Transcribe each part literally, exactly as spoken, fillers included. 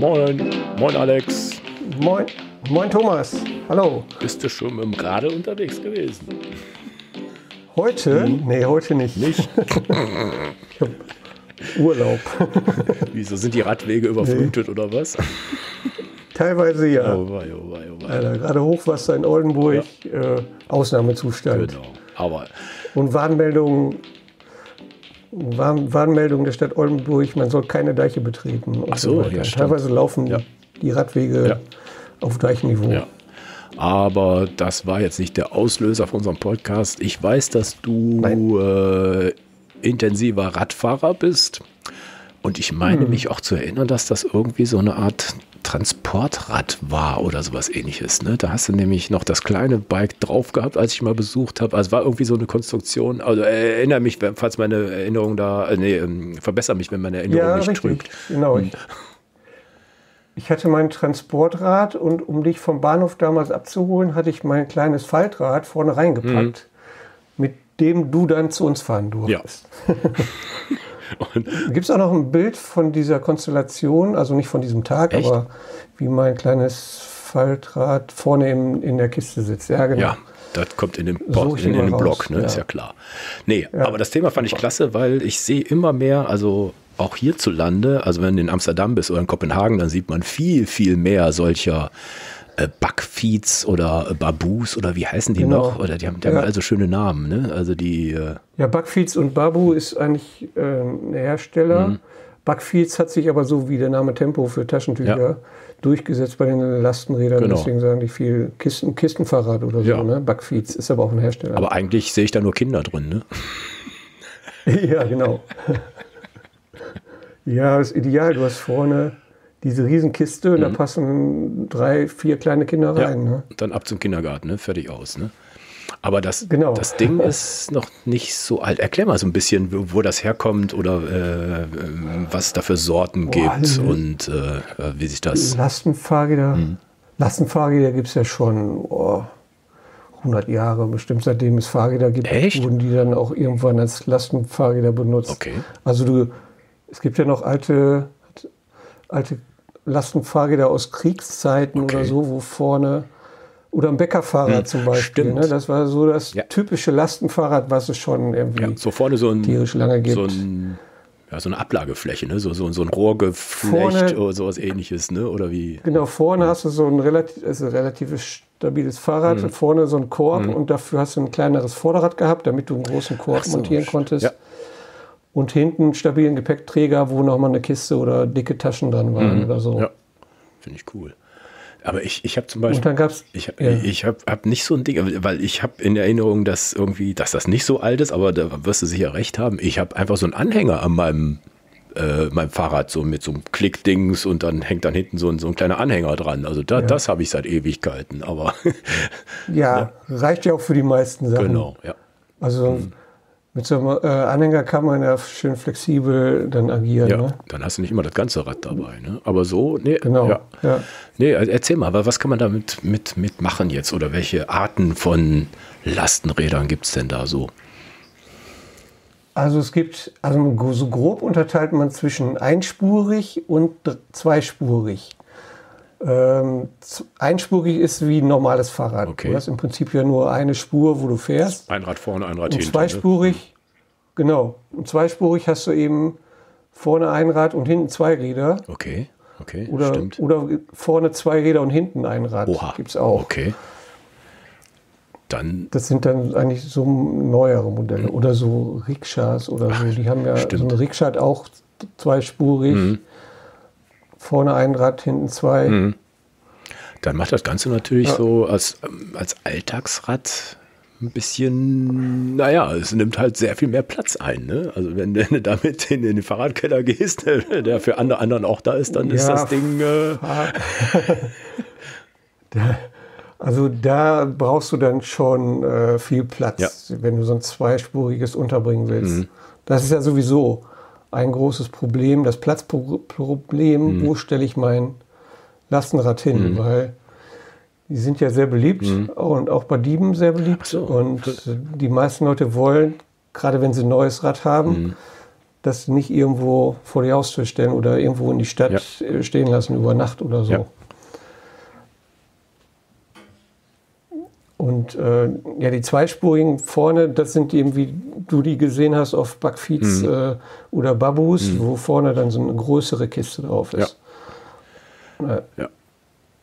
Moin. Moin, Alex. Moin. Moin, Thomas. Hallo. Bist du schon mit dem Gerade unterwegs gewesen? Heute? Hm? Nee, heute nicht. Nicht? Ich hab Urlaub. Wieso? Sind die Radwege überflutet, nee, oder was? Teilweise ja. Oh wei, oh wei, oh wei. Also, gerade Hochwasser in Oldenburg, ja. äh, Ausnahmezustand. Genau. Aber und Warnmeldungen, Warn, Warnmeldungen der Stadt Oldenburg, man soll keine Deiche betreten. Ach so, so ja, teilweise laufen ja. die Radwege ja. auf Deichniveau. Ja. Aber das war jetzt nicht der Auslöser von unserem Podcast. Ich weiß, dass du äh, intensiver Radfahrer bist. Und ich meine hm. mich auch zu erinnern, dass das irgendwie so eine Art Transportrad war oder sowas ähnliches. Ne? Da hast du nämlich noch das kleine Bike drauf gehabt, als ich mal besucht habe. Also war irgendwie so eine Konstruktion. Also erinnere mich, falls meine Erinnerung da, äh, nee, verbessere mich, wenn meine Erinnerung ja, nicht richtig. trügt. Genau. Hm. Ich hatte mein Transportrad und um dich vom Bahnhof damals abzuholen, hatte ich mein kleines Faltrad vorne reingepackt, hm. mit dem du dann zu uns fahren durftest. Ja. Gibt es auch noch ein Bild von dieser Konstellation, also nicht von diesem Tag, Echt? aber wie mein kleines Faltrad vorne in, in der Kiste sitzt. Ja, genau. Ja, das kommt in den, Bo in, in den Blog, ne? Ja. Ist ja klar. Nee, ja. aber das Thema fand ich klasse, weil ich sehe immer mehr, also auch hierzulande, also wenn du in Amsterdam bist oder in Kopenhagen, dann sieht man viel, viel mehr solcher äh, Bakfiets oder äh, Babus oder wie heißen die genau. noch? Oder die haben, die ja. haben also schöne Namen, ne? Also die... Äh, Ja, Bakfiets und Babu ist eigentlich äh, ein Hersteller. Mhm. Bakfiets hat sich aber so wie der Name Tempo für Taschentücher ja. durchgesetzt bei den Lastenrädern. Genau. Deswegen sagen die viel Kisten, Kistenfahrrad oder ja. so. Ne? Bakfiets ist aber auch ein Hersteller. Aber eigentlich sehe ich da nur Kinder drin, ne? Ja, genau. Ja, das ist ideal. Du hast vorne diese Riesenkiste, mhm. da passen drei, vier kleine Kinder rein. Ja. Ne? Und dann ab zum Kindergarten, ne? Fertig aus, ne? Aber das, genau. das Ding ist noch nicht so alt. Erklär mal so ein bisschen, wo, wo das herkommt oder äh, was es da für Sorten oh, gibt also und äh, wie sich das... Lastenfahrräder, hm. Lastenfahrräder gibt es ja schon oh, hundert Jahre bestimmt, seitdem es Fahrräder gibt. Echt? Wurden die dann auch irgendwann als Lastenfahrräder benutzt. Okay. Also du, es gibt ja noch alte, alte Lastenfahrräder aus Kriegszeiten okay. oder so, wo vorne... Oder ein Bäckerfahrrad hm, zum Beispiel. Ne? Das war so das ja. typische Lastenfahrrad, was es schon irgendwie ja, so vorne so ein, tierisch lange gibt. So, ein, ja, so eine Ablagefläche, ne? so, so, so ein Rohrgeflecht vorne, oder sowas ähnliches. Ne? Oder wie? Genau, vorne ja. hast du so ein relativ, also relativ stabiles Fahrrad, hm. vorne so ein Korb hm. und dafür hast du ein kleineres Vorderrad gehabt, damit du einen großen Korb so, montieren konntest. Ja. Und hinten einen stabilen Gepäckträger, wo nochmal eine Kiste oder dicke Taschen dran waren hm. oder so. Ja, finde ich cool. Aber ich, ich habe zum Beispiel, ich, ja. ich habe hab nicht so ein Ding, weil ich habe in Erinnerung, dass irgendwie, dass das nicht so alt ist, aber da wirst du sicher recht haben. Ich habe einfach so einen Anhänger an meinem, äh, meinem Fahrrad, so mit so einem Klickdings und dann hängt dann hinten so ein, so ein kleiner Anhänger dran. Also da, ja. das habe ich seit Ewigkeiten, aber... ja, ja, reicht ja auch für die meisten Sachen. Genau, ja. Also hm. mit so einem äh, Anhänger kann man ja schön flexibel dann agieren. Ja, ne? Dann hast du nicht immer das ganze Rad dabei. Ne? Aber so, nee, genau, ja. Ja. nee, erzähl mal, aber was kann man damit mit, mit machen jetzt? Oder welche Arten von Lastenrädern gibt es denn da so? Also es gibt, also so grob unterteilt man zwischen einspurig und zweispurig. Ähm, einspurig ist wie ein normales Fahrrad. Okay. Du hast im Prinzip ja nur eine Spur, wo du fährst. Ein Rad vorne, ein Rad hinten. Zweispurig, ne? genau. Und zweispurig hast du eben vorne ein Rad und hinten zwei Räder. Okay, okay, oder, stimmt. Oder vorne zwei Räder und hinten ein Rad. Oha. Gibt's auch. Okay. Dann das sind dann eigentlich so neuere Modelle. Mhm. Oder so Rikschas oder Ach, so. Die haben ja stimmt. so eine Rikscha hat auch zweispurig. Mhm. Vorne ein Rad, hinten zwei. Hm. Dann macht das Ganze natürlich ja. so als, als Alltagsrad ein bisschen, naja, es nimmt halt sehr viel mehr Platz ein. Ne? Also wenn, wenn du damit in, in den Fahrradkeller gehst, der für andere anderen auch da ist, dann ja, ist das Ding... Äh da, also da brauchst du dann schon äh, viel Platz, ja. wenn du so ein zweispuriges unterbringen willst. Mhm. Das ist ja sowieso... ein großes Problem, das Platzproblem, mhm. wo stelle ich mein Lastenrad hin, mhm. weil die sind ja sehr beliebt mhm. und auch bei Dieben sehr beliebt. Ach so. Und die meisten Leute wollen, gerade wenn sie ein neues Rad haben, mhm. das nicht irgendwo vor die Haustür stellen oder irgendwo in die Stadt ja. stehen lassen über Nacht oder so. Ja. Und äh, ja, die zweispurigen vorne, das sind eben, wie du die gesehen hast, auf Bakfiets mhm. äh, oder Babus, mhm. wo vorne dann so eine größere Kiste drauf ist. Ja, äh, ja.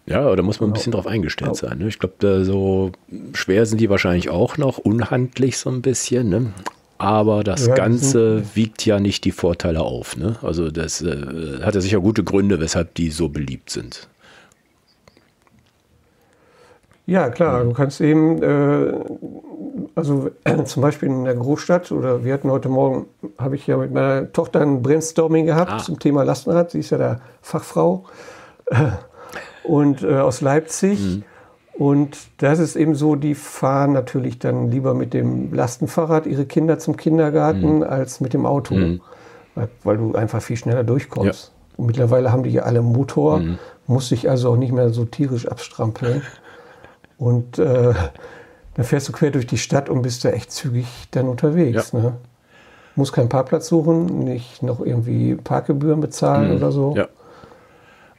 ja da muss man genau. ein bisschen drauf eingestellt genau. sein. Ne? Ich glaube, so schwer sind die wahrscheinlich auch noch, unhandlich so ein bisschen, ne? Aber das ja, Ganze das wiegt ja nicht die Vorteile auf. Ne? Also das äh, hat ja sicher gute Gründe, weshalb die so beliebt sind. Ja, klar, du kannst eben, äh, also äh, zum Beispiel in der Großstadt, oder wir hatten heute Morgen, habe ich ja mit meiner Tochter ein Brainstorming gehabt ah. zum Thema Lastenrad. Sie ist ja da Fachfrau äh, und äh, aus Leipzig. Mhm. Und das ist eben so, die fahren natürlich dann lieber mit dem Lastenfahrrad ihre Kinder zum Kindergarten mhm. als mit dem Auto, mhm. weil, weil du einfach viel schneller durchkommst. Ja. Und mittlerweile haben die ja alle Motor, mhm. muss sich also auch nicht mehr so tierisch abstrampeln. Und äh, dann fährst du quer durch die Stadt und bist da echt zügig dann unterwegs. Ja. Ne? Muss keinen Parkplatz suchen, nicht noch irgendwie Parkgebühren bezahlen mhm. oder so. Ja.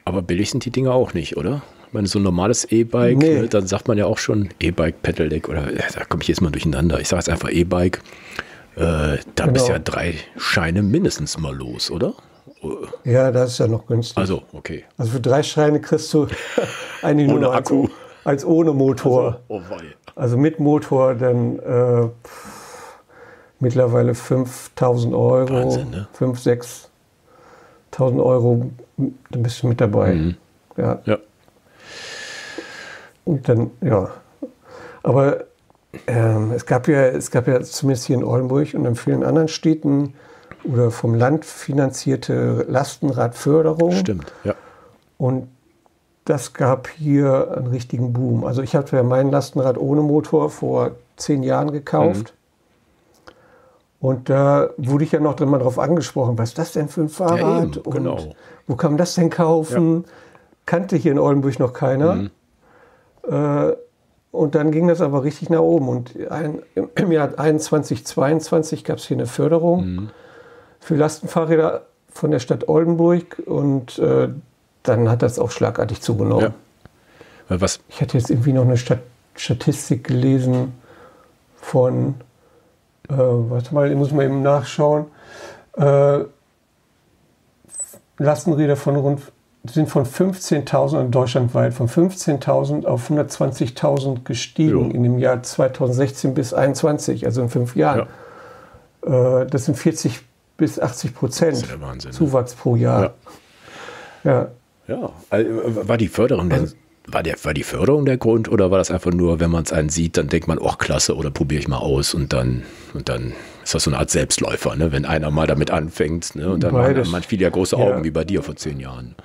Aber billig sind die Dinge auch nicht, oder? Ich meine, so ein normales E-Bike, nee. ne, dann sagt man ja auch schon E-Bike, Pedelec oder ja, da komme ich jetzt mal durcheinander. Ich sage jetzt einfach E-Bike. Äh, da genau. bist ja drei Scheine mindestens mal los, oder? Ja, das ist ja noch günstig. Also, okay. Also für drei Scheine kriegst du eine ohne Nummer Akku. Als, als ohne Motor. Also, oh also mit Motor dann äh, pff, mittlerweile fünftausend Euro. Wahnsinn, ne? fünftausend, sechstausend Euro, dann bist du mit dabei. Mhm. Ja. ja. Und dann, ja, aber ähm, es gab ja, es gab ja zumindest hier in Oldenburg und in vielen anderen Städten oder vom Land finanzierte Lastenradförderung. Stimmt, ja. Und das gab hier einen richtigen Boom. Also ich habe ja mein Lastenrad ohne Motor vor zehn Jahren gekauft. Mhm. Und da wurde ich ja noch mal drauf angesprochen, was ist das denn für ein Fahrrad? Ja, eben, und genau. wo kann man das denn kaufen? Ja. Kannte hier in Oldenburg noch keiner. Mhm. Und dann ging das aber richtig nach oben. Und ein, im Jahr einundzwanzig, zweiundzwanzig gab es hier eine Förderung mhm. für Lastenfahrräder von der Stadt Oldenburg. Und äh, dann hat das auch schlagartig zugenommen. Ja. Was? Ich hatte jetzt irgendwie noch eine Stat- Statistik gelesen von, äh, warte mal, ich muss mal eben nachschauen, äh, Lastenräder von rund... sind von fünfzehntausend in deutschlandweit von fünfzehntausend auf hundertzwanzigtausend gestiegen jo. in dem Jahr zweitausendsechzehn bis zweitausendeinundzwanzig, also in fünf Jahren. Ja. Äh, das sind vierzig bis achtzig Prozent ja Zuwachs pro Jahr. Ja, ja. ja. Also, war die Förderung denn, war der, war die Förderung der Grund oder war das einfach nur, wenn man es einen sieht, dann denkt man, oh klasse, oder probiere ich mal aus und dann und dann ist das so eine Art Selbstläufer, ne? Wenn einer mal damit anfängt, ne? Und dann haben man viele ja große Augen ja. wie bei dir vor zehn Jahren.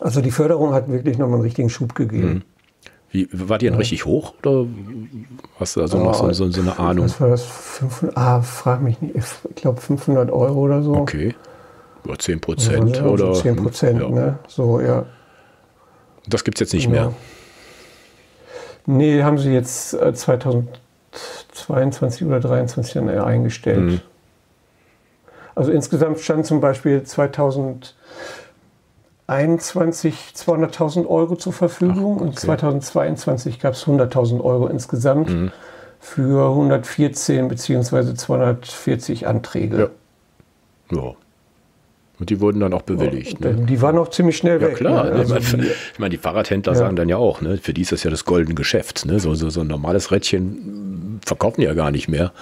Also die Förderung hat wirklich nochmal einen richtigen Schub gegeben. Wie, war die denn ja. richtig hoch? Oder hast du da so, oh, noch so, so, so eine Ahnung? Was war das? fünfhundert, ah, frag mich nicht. Ich glaube fünfhundert Euro oder so. Okay. Über zehn Prozent also oder? So zehn Prozent, ja. ne? So, ja. Das gibt es jetzt nicht ja. mehr? Nee, haben sie jetzt zweitausendzweiundzwanzig oder zweitausenddreiundzwanzig dann eingestellt. Mhm. Also insgesamt stand zum Beispiel zweitausend... einundzwanzig zweihunderttausend Euro zur Verfügung. Ach, okay. Und zweitausendzweiundzwanzig gab es hunderttausend Euro insgesamt mhm. für hundertvierzehn bzw. zweihundertvierzig Anträge. Ja. ja. Und die wurden dann auch bewilligt. Ja, ne? Die waren auch ziemlich schnell ja, weg. Klar. Ne? Also ich meine, ich mein, die Fahrradhändler ja. sagen dann ja auch, ne? Für die ist das ja das goldene Geschäft. Ne? So, so, so ein normales Rädchen verkaufen die ja gar nicht mehr.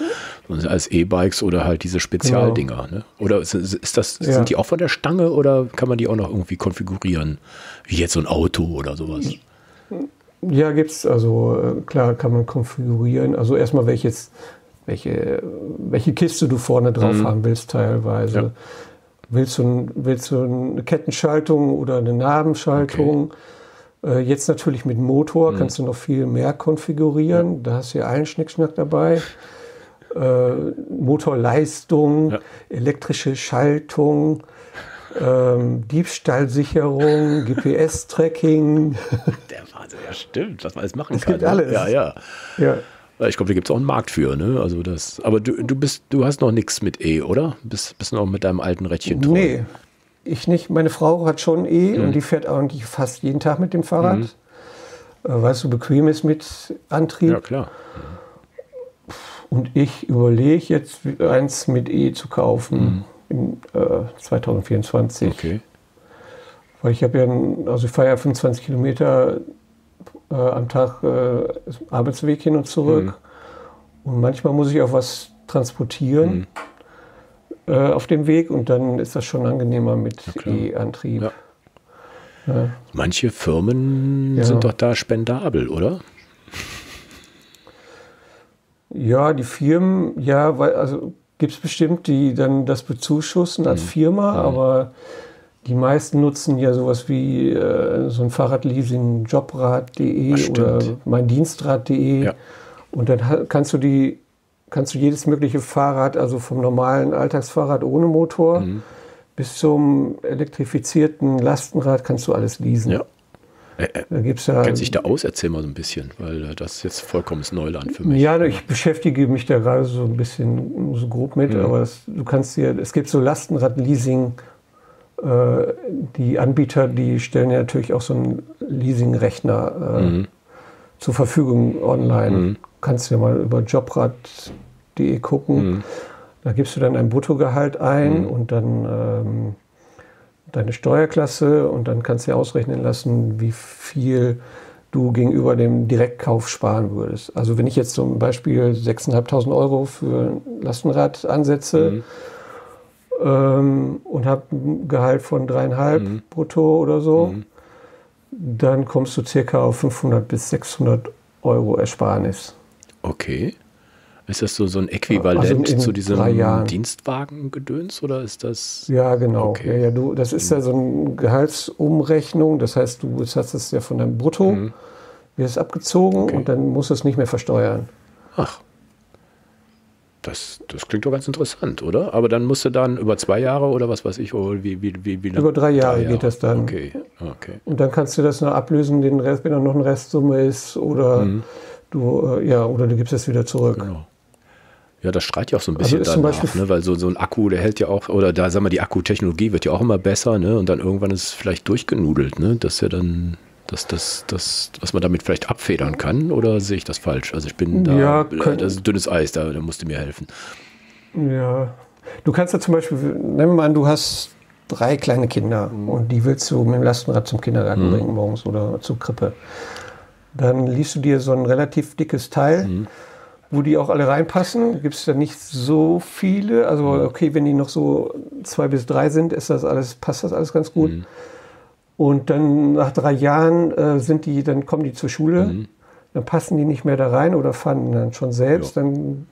Also als E-Bikes oder halt diese Spezialdinger. Genau. Ne? Oder ist, ist das, ja. sind die auch von der Stange oder kann man die auch noch irgendwie konfigurieren? Wie jetzt so ein Auto oder sowas? Ja, gibt's. Also klar kann man konfigurieren. Also erstmal welches, welche, welche Kiste du vorne drauf mhm. haben willst teilweise. Ja. Willst du, willst du eine Kettenschaltung oder eine Nabenschaltung? Okay. Äh, jetzt natürlich mit Motor mhm. kannst du noch viel mehr konfigurieren. Ja. Da hast du ja einen Schnickschnack dabei. Äh, Motorleistung, ja. elektrische Schaltung, ähm, Diebstahlsicherung, G P S-Tracking. Der Wahnsinn, ja stimmt, was man alles machen kann. Es gibt alles. Ja, ja. ja. Ich glaube, da gibt es auch einen Markt für, ne? Also das, aber du, du bist, du hast noch nichts mit E, oder? Bist, bist noch mit deinem alten Rädchen treu? Nee, ich nicht. Meine Frau hat schon E, mhm, und die fährt eigentlich fast jeden Tag mit dem Fahrrad. Mhm. Weil es so bequem ist mit Antrieb. Ja, klar. Mhm. Und ich überlege jetzt, eins mit E zu kaufen, mhm, im äh, zwanzig vierundzwanzig. Okay. Weil ich habe ja, also ich fahre ja fünfundzwanzig Kilometer Äh, am Tag äh, Arbeitsweg hin und zurück. Mhm. Und manchmal muss ich auch was transportieren, mhm, äh, auf dem Weg. Und dann ist das schon angenehmer mit E-Antrieb. Ja. Ja. Manche Firmen, ja, sind doch da spendabel, oder? Ja, die Firmen, ja, weil, also gibt es bestimmt, die dann das bezuschussen, mhm, als Firma, mhm, aber die meisten nutzen ja sowas wie äh, so ein Fahrradleasing, jobrad punkt de oder meindienstrad punkt de. Ja. Und dann kannst du die, kannst du jedes mögliche Fahrrad, also vom normalen Alltagsfahrrad ohne Motor, mhm, bis zum elektrifizierten Lastenrad, kannst du alles leasen. Ja. Äh, da gibt's ja, kennt sich da aus? Erzähl mal so ein bisschen, weil das ist jetzt vollkommenes Neuland für mich. Ja, ich beschäftige mich da gerade so ein bisschen so grob mit, mhm, aber das, du kannst dir, es gibt so Lastenrad-Leasing. Die Anbieter, die stellen ja natürlich auch so einen Leasingrechner äh, mhm, zur Verfügung online. Mhm. Kannst du ja mal über jobrad punkt de gucken. Mhm. Da gibst du dann ein Bruttogehalt ein, mhm, und dann ähm, deine Steuerklasse, und dann kannst du ja ausrechnen lassen, wie viel du gegenüber dem Direktkauf sparen würdest. Also wenn ich jetzt zum Beispiel sechstausendfünfhundert Euro für ein Lastenrad ansetze, mhm, und habe ein Gehalt von dreieinhalb, mhm, brutto oder so, mhm, dann kommst du circa auf fünfhundert bis sechshundert Euro Ersparnis. Okay. Ist das so, so ein Äquivalent, also in, in zu diesem Dienstwagengedöns, oder ist das? Ja, genau. Okay. Ja, ja, du, das ist ja so eine Gehaltsumrechnung, das heißt, du hast es ja von deinem Brutto, mhm, wird es abgezogen, okay, und dann musst du es nicht mehr versteuern. Ach. Das, das klingt doch ganz interessant, oder? Aber dann musst du dann über zwei Jahre oder was weiß ich, wie, wie, wie, wie lange? Über drei Jahre, drei Jahre geht das dann. Okay, okay. Und dann kannst du das noch ablösen, den Rest, wenn da noch eine Restsumme ist, oder, mhm, du, ja, oder du gibst es wieder zurück. Genau. Ja, das strahlt ja auch so ein bisschen, also danach, ne? Weil so, so ein Akku, der hält ja auch, oder da sagen wir, die Akkutechnologie wird ja auch immer besser, ne? Und dann irgendwann ist es vielleicht durchgenudelt, ne? Dass ja dann, dass das, das, was man damit vielleicht abfedern kann, oder sehe ich das falsch? Also ich bin da, ja, können, das ist dünnes Eis, da, da musst du mir helfen. Ja, du kannst ja zum Beispiel, nehmen wir mal an, du hast drei kleine Kinder, mhm, und die willst du mit dem Lastenrad zum Kindergarten, mhm, bringen morgens oder zur Krippe. Dann liest du dir so ein relativ dickes Teil, mhm, wo die auch alle reinpassen. Gibt es da nicht so viele, also okay, wenn die noch so zwei bis drei sind, ist das alles, passt das alles ganz gut. Mhm. Und dann nach drei Jahren äh, sind die, dann kommen die zur Schule, mhm, dann passen die nicht mehr da rein oder fahren dann schon selbst. Jo. Dann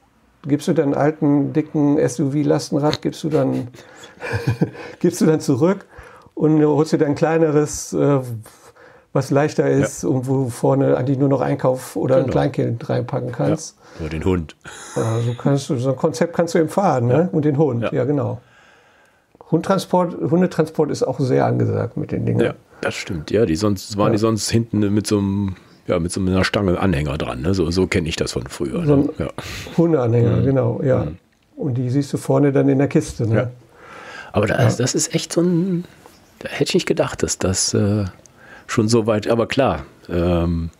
gibst du deinen alten, dicken S U V-Lastenrad, gibst du dann, gibst du dann zurück und holst dir dann ein kleineres, äh, was leichter ist, ja, und wo vorne eigentlich nur noch Einkauf oder, genau, ein Kleinkind reinpacken kannst. Ja. Oder den Hund. Ja, so, kannst du, so ein Konzept kannst du eben fahren, ne? Ja. Und den Hund, ja, ja, genau. Hundtransport, Hundetransport ist auch sehr angesagt mit den Dingen. Ja, das stimmt. Ja, die sonst, waren, ja, die sonst hinten mit so, einem, ja, mit so einer Stange Anhänger dran. Ne? So, so kenne ich das von früher. So ein, ne? Ja. Hundeanhänger, mhm, genau, ja. Mhm. Und die siehst du vorne dann in der Kiste. Ne? Ja. Aber das, ja, das ist echt so ein, da hätte ich nicht gedacht, dass das äh, schon so weit, aber klar, ähm,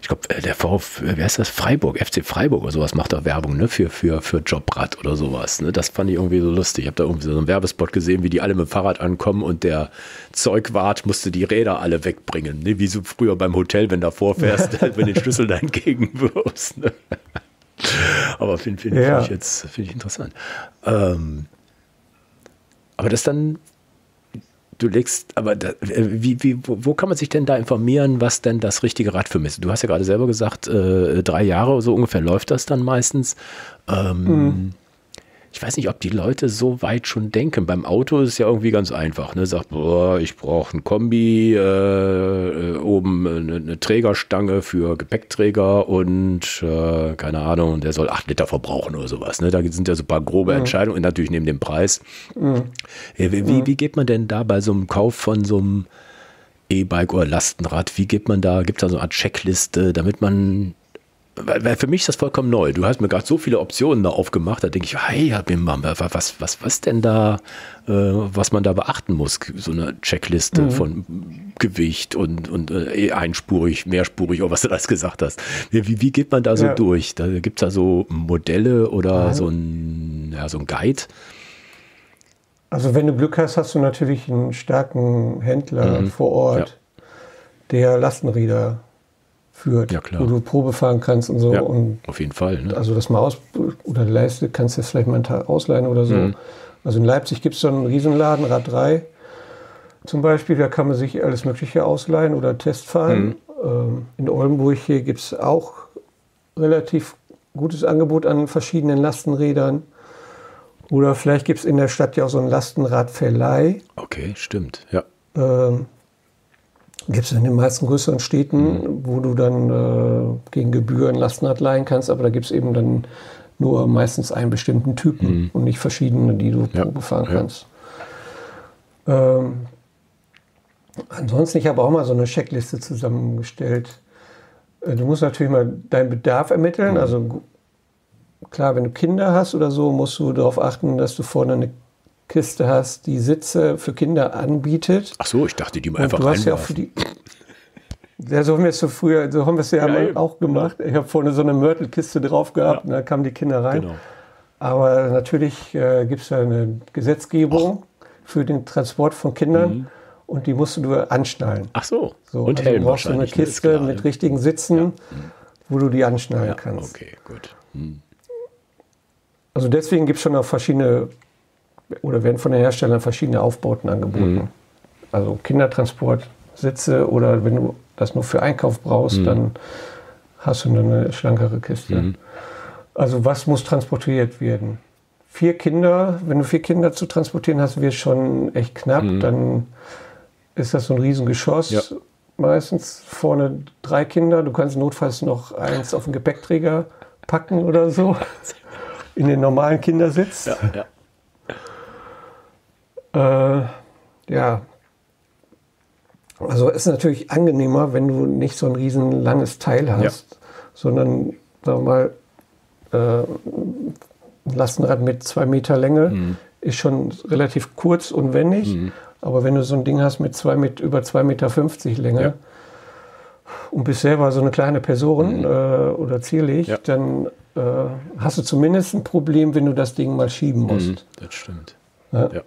ich glaube, der VfB, wer ist das? Freiburg, F C Freiburg oder sowas macht da Werbung, ne? Für, für, für Jobrad oder sowas. Ne? Das fand ich irgendwie so lustig. Ich habe da irgendwie so einen Werbespot gesehen, wie die alle mit dem Fahrrad ankommen und der Zeugwart musste die Räder alle wegbringen. Ne? Wie so früher beim Hotel, wenn da vorfährst, wenn den Schlüssel da entgegenwirfst. Ne? Aber finde find, ja. find ich jetzt find ich interessant. Ähm, aber das dann. Du legst, aber da, wie, wie, wo, wo kann man sich denn da informieren, was denn das richtige Rad für mich ist? Du hast ja gerade selber gesagt, äh, drei Jahre so ungefähr läuft das dann meistens. Ähm, mhm. Ich weiß nicht, ob die Leute so weit schon denken. Beim Auto ist es ja irgendwie ganz einfach. Ne? Sagt, boah, ich brauche ein Kombi, äh, oben eine, eine Trägerstange für Gepäckträger und äh, keine Ahnung, der soll acht Liter verbrauchen oder sowas. Ne? Da sind ja so ein paar grobe, mhm, Entscheidungen und natürlich neben dem Preis. Mhm. Wie, wie, wie geht man denn da bei so einem Kauf von so einem E-Bike oder Lastenrad, wie geht man da, gibt es da so eine Art Checkliste, damit man weil, weil für mich ist das vollkommen neu. Du hast mir gerade so viele Optionen da aufgemacht, da denke ich, hey, was, was, was denn da, äh, was man da beachten muss? So eine Checkliste mhm. von Gewicht und, und äh, einspurig, mehrspurig, oder was du das gesagt hast. Wie, wie geht man da so ja. durch? Da gibt es da so Modelle oder mhm. so ein, ja, so ein Guide? Also wenn du Glück hast, hast du natürlich einen starken Händler mhm. vor Ort, ja. der Lastenräder führt, ja, klar. wo du Probe fahren kannst und so. Ja, und auf jeden Fall. Ne? Also das mal aus oder leiste, kannst du vielleicht mal einen Tag ausleihen oder so. Mhm. Also in Leipzig gibt es so einen Riesenladen, Rad drei zum Beispiel, da kann man sich alles Mögliche ausleihen oder Testfahren. Mhm. Ähm, in Oldenburg hier gibt es auch relativ gutes Angebot an verschiedenen Lastenrädern. Oder vielleicht gibt es in der Stadt ja auch so einen Lastenradverleih. Okay, stimmt, ja. Ähm, gibt es in den meisten größeren Städten, mhm. wo du dann äh, gegen Gebühren Lastenrad leihen kannst, aber da gibt es eben dann nur meistens einen bestimmten Typen mhm. und nicht verschiedene, die du ja. Probe fahren ja. kannst. Ähm, ansonsten, ich habe auch mal so eine Checkliste zusammengestellt. Du musst natürlich mal deinen Bedarf ermitteln, mhm. also klar, wenn du Kinder hast oder so, musst du darauf achten, dass du vorne eine Kiste hast, die Sitze für Kinder anbietet. Ach so, ich dachte, die mal einfach reinwerfen. Ja, auch für die, ja, so haben wir es so früher, so haben wir es ja, ja auch gemacht. Ich habe vorne so eine Mörtelkiste drauf gehabt ja. und da kamen die Kinder rein. Genau. Aber natürlich äh, gibt es ja eine Gesetzgebung Ach. für den Transport von Kindern mhm. und die musst du anschnallen. Ach so, so und also Helm brauchst du eine Kiste klar, mit richtigen Sitzen, ja. mhm. wo du die anschnallen ja. kannst. Okay, gut. Mhm. Also deswegen gibt es schon auch verschiedene, oder werden von den Herstellern verschiedene Aufbauten angeboten. Mhm. Also Kindertransport, Sitze oder wenn du das nur für Einkauf brauchst, mhm. dann hast du eine schlankere Kiste. Mhm. Also was muss transportiert werden? Vier Kinder, wenn du vier Kinder zu transportieren hast, wird es schon echt knapp. Mhm. Dann ist das so ein Riesengeschoss. Ja. Meistens vorne drei Kinder. Du kannst notfalls noch eins auf den Gepäckträger packen oder so. In den normalen Kindersitz. Ja, ja. Äh, ja. Also es ist natürlich angenehmer, wenn du nicht so ein riesen langes Teil hast, ja. sondern, sagen wir mal, äh, ein Lastenrad mit zwei Meter Länge mhm. ist schon relativ kurz und wendig. Mhm. Aber wenn du so ein Ding hast mit zwei mit über zwei Meter fünfzig Länge ja. und bist selber so eine kleine Person mhm. äh, oder zierlich, ja. dann hast du zumindest ein Problem, wenn du das Ding mal schieben musst. Mhm, das stimmt. Ja? Ja.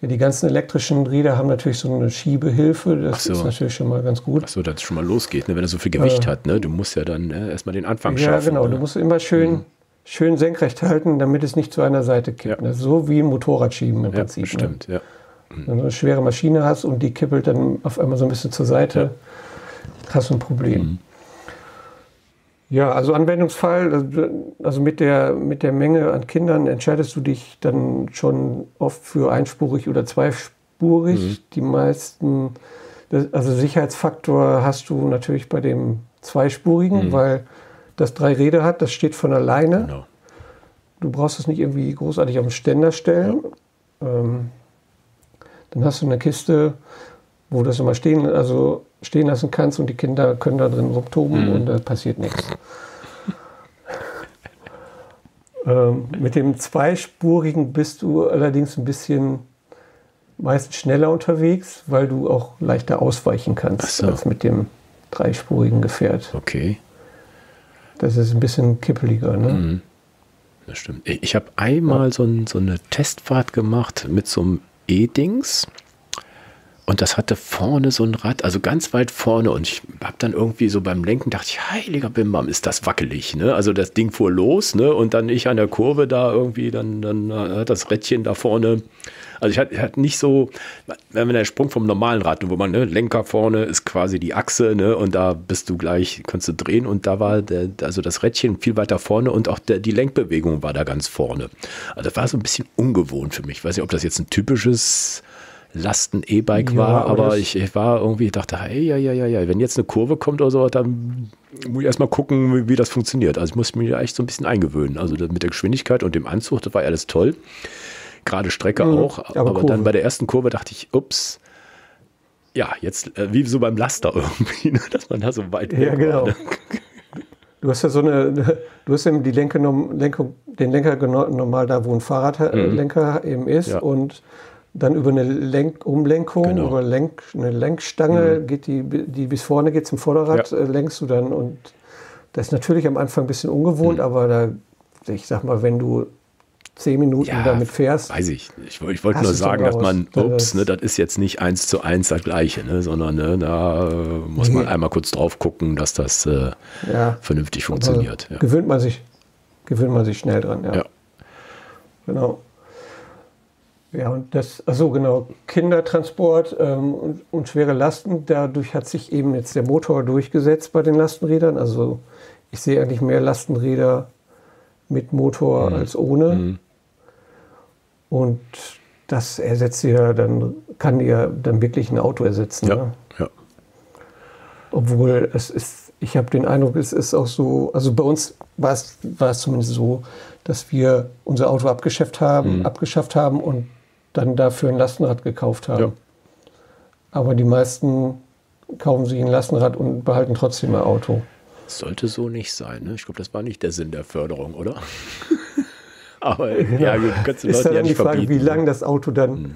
Ja, die ganzen elektrischen Räder haben natürlich so eine Schiebehilfe. Das so. ist natürlich schon mal ganz gut. Ach so, dass es schon mal losgeht, ne? Wenn er so viel Gewicht äh, hat. Ne? Du musst ja dann äh, erstmal den Anfang ja, schaffen. Ja, genau. Ne? Du musst immer schön, mhm. schön senkrecht halten, damit es nicht zu einer Seite kippt. Ja. Ne? So wie ein Motorradschieben im ja, Prinzip. Stimmt, ne? ja. Mhm. Wenn du eine schwere Maschine hast und die kippelt dann auf einmal so ein bisschen zur Seite, ja. hast du ein Problem. Mhm. Ja, also Anwendungsfall, also mit der, mit der Menge an Kindern entscheidest du dich dann schon oft für einspurig oder zweispurig. Mhm. Die meisten, also Sicherheitsfaktor hast du natürlich bei dem zweispurigen, mhm. weil das drei Räder hat, das steht von alleine. Genau. Du brauchst es nicht irgendwie großartig auf den Ständer stellen. Ja. Ähm, dann hast du eine Kiste, wo das immer stehen, also stehen lassen kannst und die Kinder können da drin rumtoben mhm. und da passiert nichts. ähm, mit dem Zweispurigen bist du allerdings ein bisschen meistens schneller unterwegs, weil du auch leichter ausweichen kannst so. als mit dem dreispurigen Gefährt. Okay. Das ist ein bisschen kippeliger, ne? Mhm. Das stimmt. Ich habe einmal ja. so, ein, so eine Testfahrt gemacht mit so einem E-Dings. Und das hatte vorne so ein Rad, also ganz weit vorne. Und ich habe dann irgendwie so beim Lenken dachte ich, heiliger Bimbam, ist das wackelig. Ne? Also das Ding fuhr los, ne? Und dann ich an der Kurve da irgendwie, dann, dann hat das Rädchen da vorne. Also ich hatte, ich hatte nicht so, wenn man der Sprung vom normalen Rad, wo man, ne, Lenker vorne ist quasi die Achse, ne? Und da bist du gleich, kannst du drehen. Und da war der, also das Rädchen viel weiter vorne und auch der, die Lenkbewegung war da ganz vorne. Also das war so ein bisschen ungewohnt für mich. Ich weiß nicht, ob das jetzt ein typisches Lasten-E-Bike ja, war, aber ich, ich war irgendwie, dachte, hey, ja, ja, ja, ja, wenn jetzt eine Kurve kommt oder so, dann muss ich erstmal gucken, wie, wie das funktioniert. Also ich musste mich echt so ein bisschen eingewöhnen. Also mit der Geschwindigkeit und dem Anzug, das war alles toll. Gerade Strecke mhm, auch, aber, aber dann bei der ersten Kurve dachte ich, ups, ja, jetzt, äh, wie so beim Laster irgendwie, ne, dass man da so weit ja, weg genau. war, ne? Du hast ja so eine, du hast eben die Lenke, Lenkung, den Lenker normal da, wo ein Fahrradlenker mhm. eben ist, ja. und dann über eine Lenk, Umlenkung, genau. über Lenk, eine Lenkstange, mhm. geht die, die bis vorne geht zum Vorderrad, ja. lenkst du dann, und das ist natürlich am Anfang ein bisschen ungewohnt, mhm. aber da, ich sag mal, wenn du zehn Minuten ja, damit fährst. Weiß ich nicht. Ich, ich wollte nur sagen, dass man, ups, ne, das ist jetzt nicht eins zu eins das Gleiche, ne, sondern ne, da äh, muss nee. man einmal kurz drauf gucken, dass das äh, ja. vernünftig funktioniert. Also, ja. Gewöhnt man sich, gewöhnt man sich schnell dran, ja. ja. Genau. Ja, und das, also genau, Kindertransport ähm, und, und schwere Lasten, dadurch hat sich eben jetzt der Motor durchgesetzt bei den Lastenrädern. Also ich sehe eigentlich mehr Lastenräder mit Motor mhm. als ohne. Mhm. Und das ersetzt ja, dann kann ja dann wirklich ein Auto ersetzen. Ja, ne? ja. Obwohl es ist, ich habe den Eindruck, es ist auch so, also bei uns war es, war es zumindest so, dass wir unser Auto abgeschafft haben, mhm. abgeschafft haben und dann dafür ein Lastenrad gekauft haben. Ja. Aber die meisten kaufen sich ein Lastenrad und behalten trotzdem ein Auto. Sollte so nicht sein, ne? Ich glaube, das war nicht der Sinn der Förderung, oder? Aber ja, ja gut, kannst du Leuten ja nicht verbieten. Ist dann die Frage, wie lange das Auto dann, hm.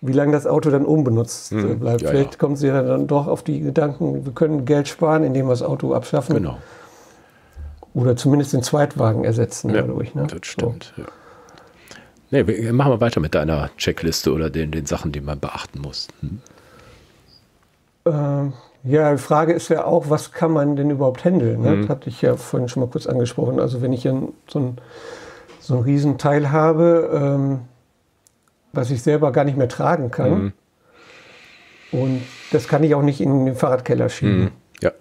wie lange das Auto dann unbenutzt hm. bleibt. Ja, Vielleicht ja. kommen sie ja dann doch auf die Gedanken, wir können Geld sparen, indem wir das Auto abschaffen. Genau. Oder zumindest den Zweitwagen ersetzen ja, dadurch. Ne? Das stimmt. So. Ja. Nee, wir machen wir weiter mit deiner Checkliste oder den, den Sachen, die man beachten muss. Hm? Ähm. Ja, die Frage ist ja auch, was kann man denn überhaupt handeln? Ne? Mhm. Das hatte ich ja vorhin schon mal kurz angesprochen. Also wenn ich ja so ein, so ein Riesenteil habe, ähm, was ich selber gar nicht mehr tragen kann, mhm. und das kann ich auch nicht in den Fahrradkeller schieben. Mhm. Ja.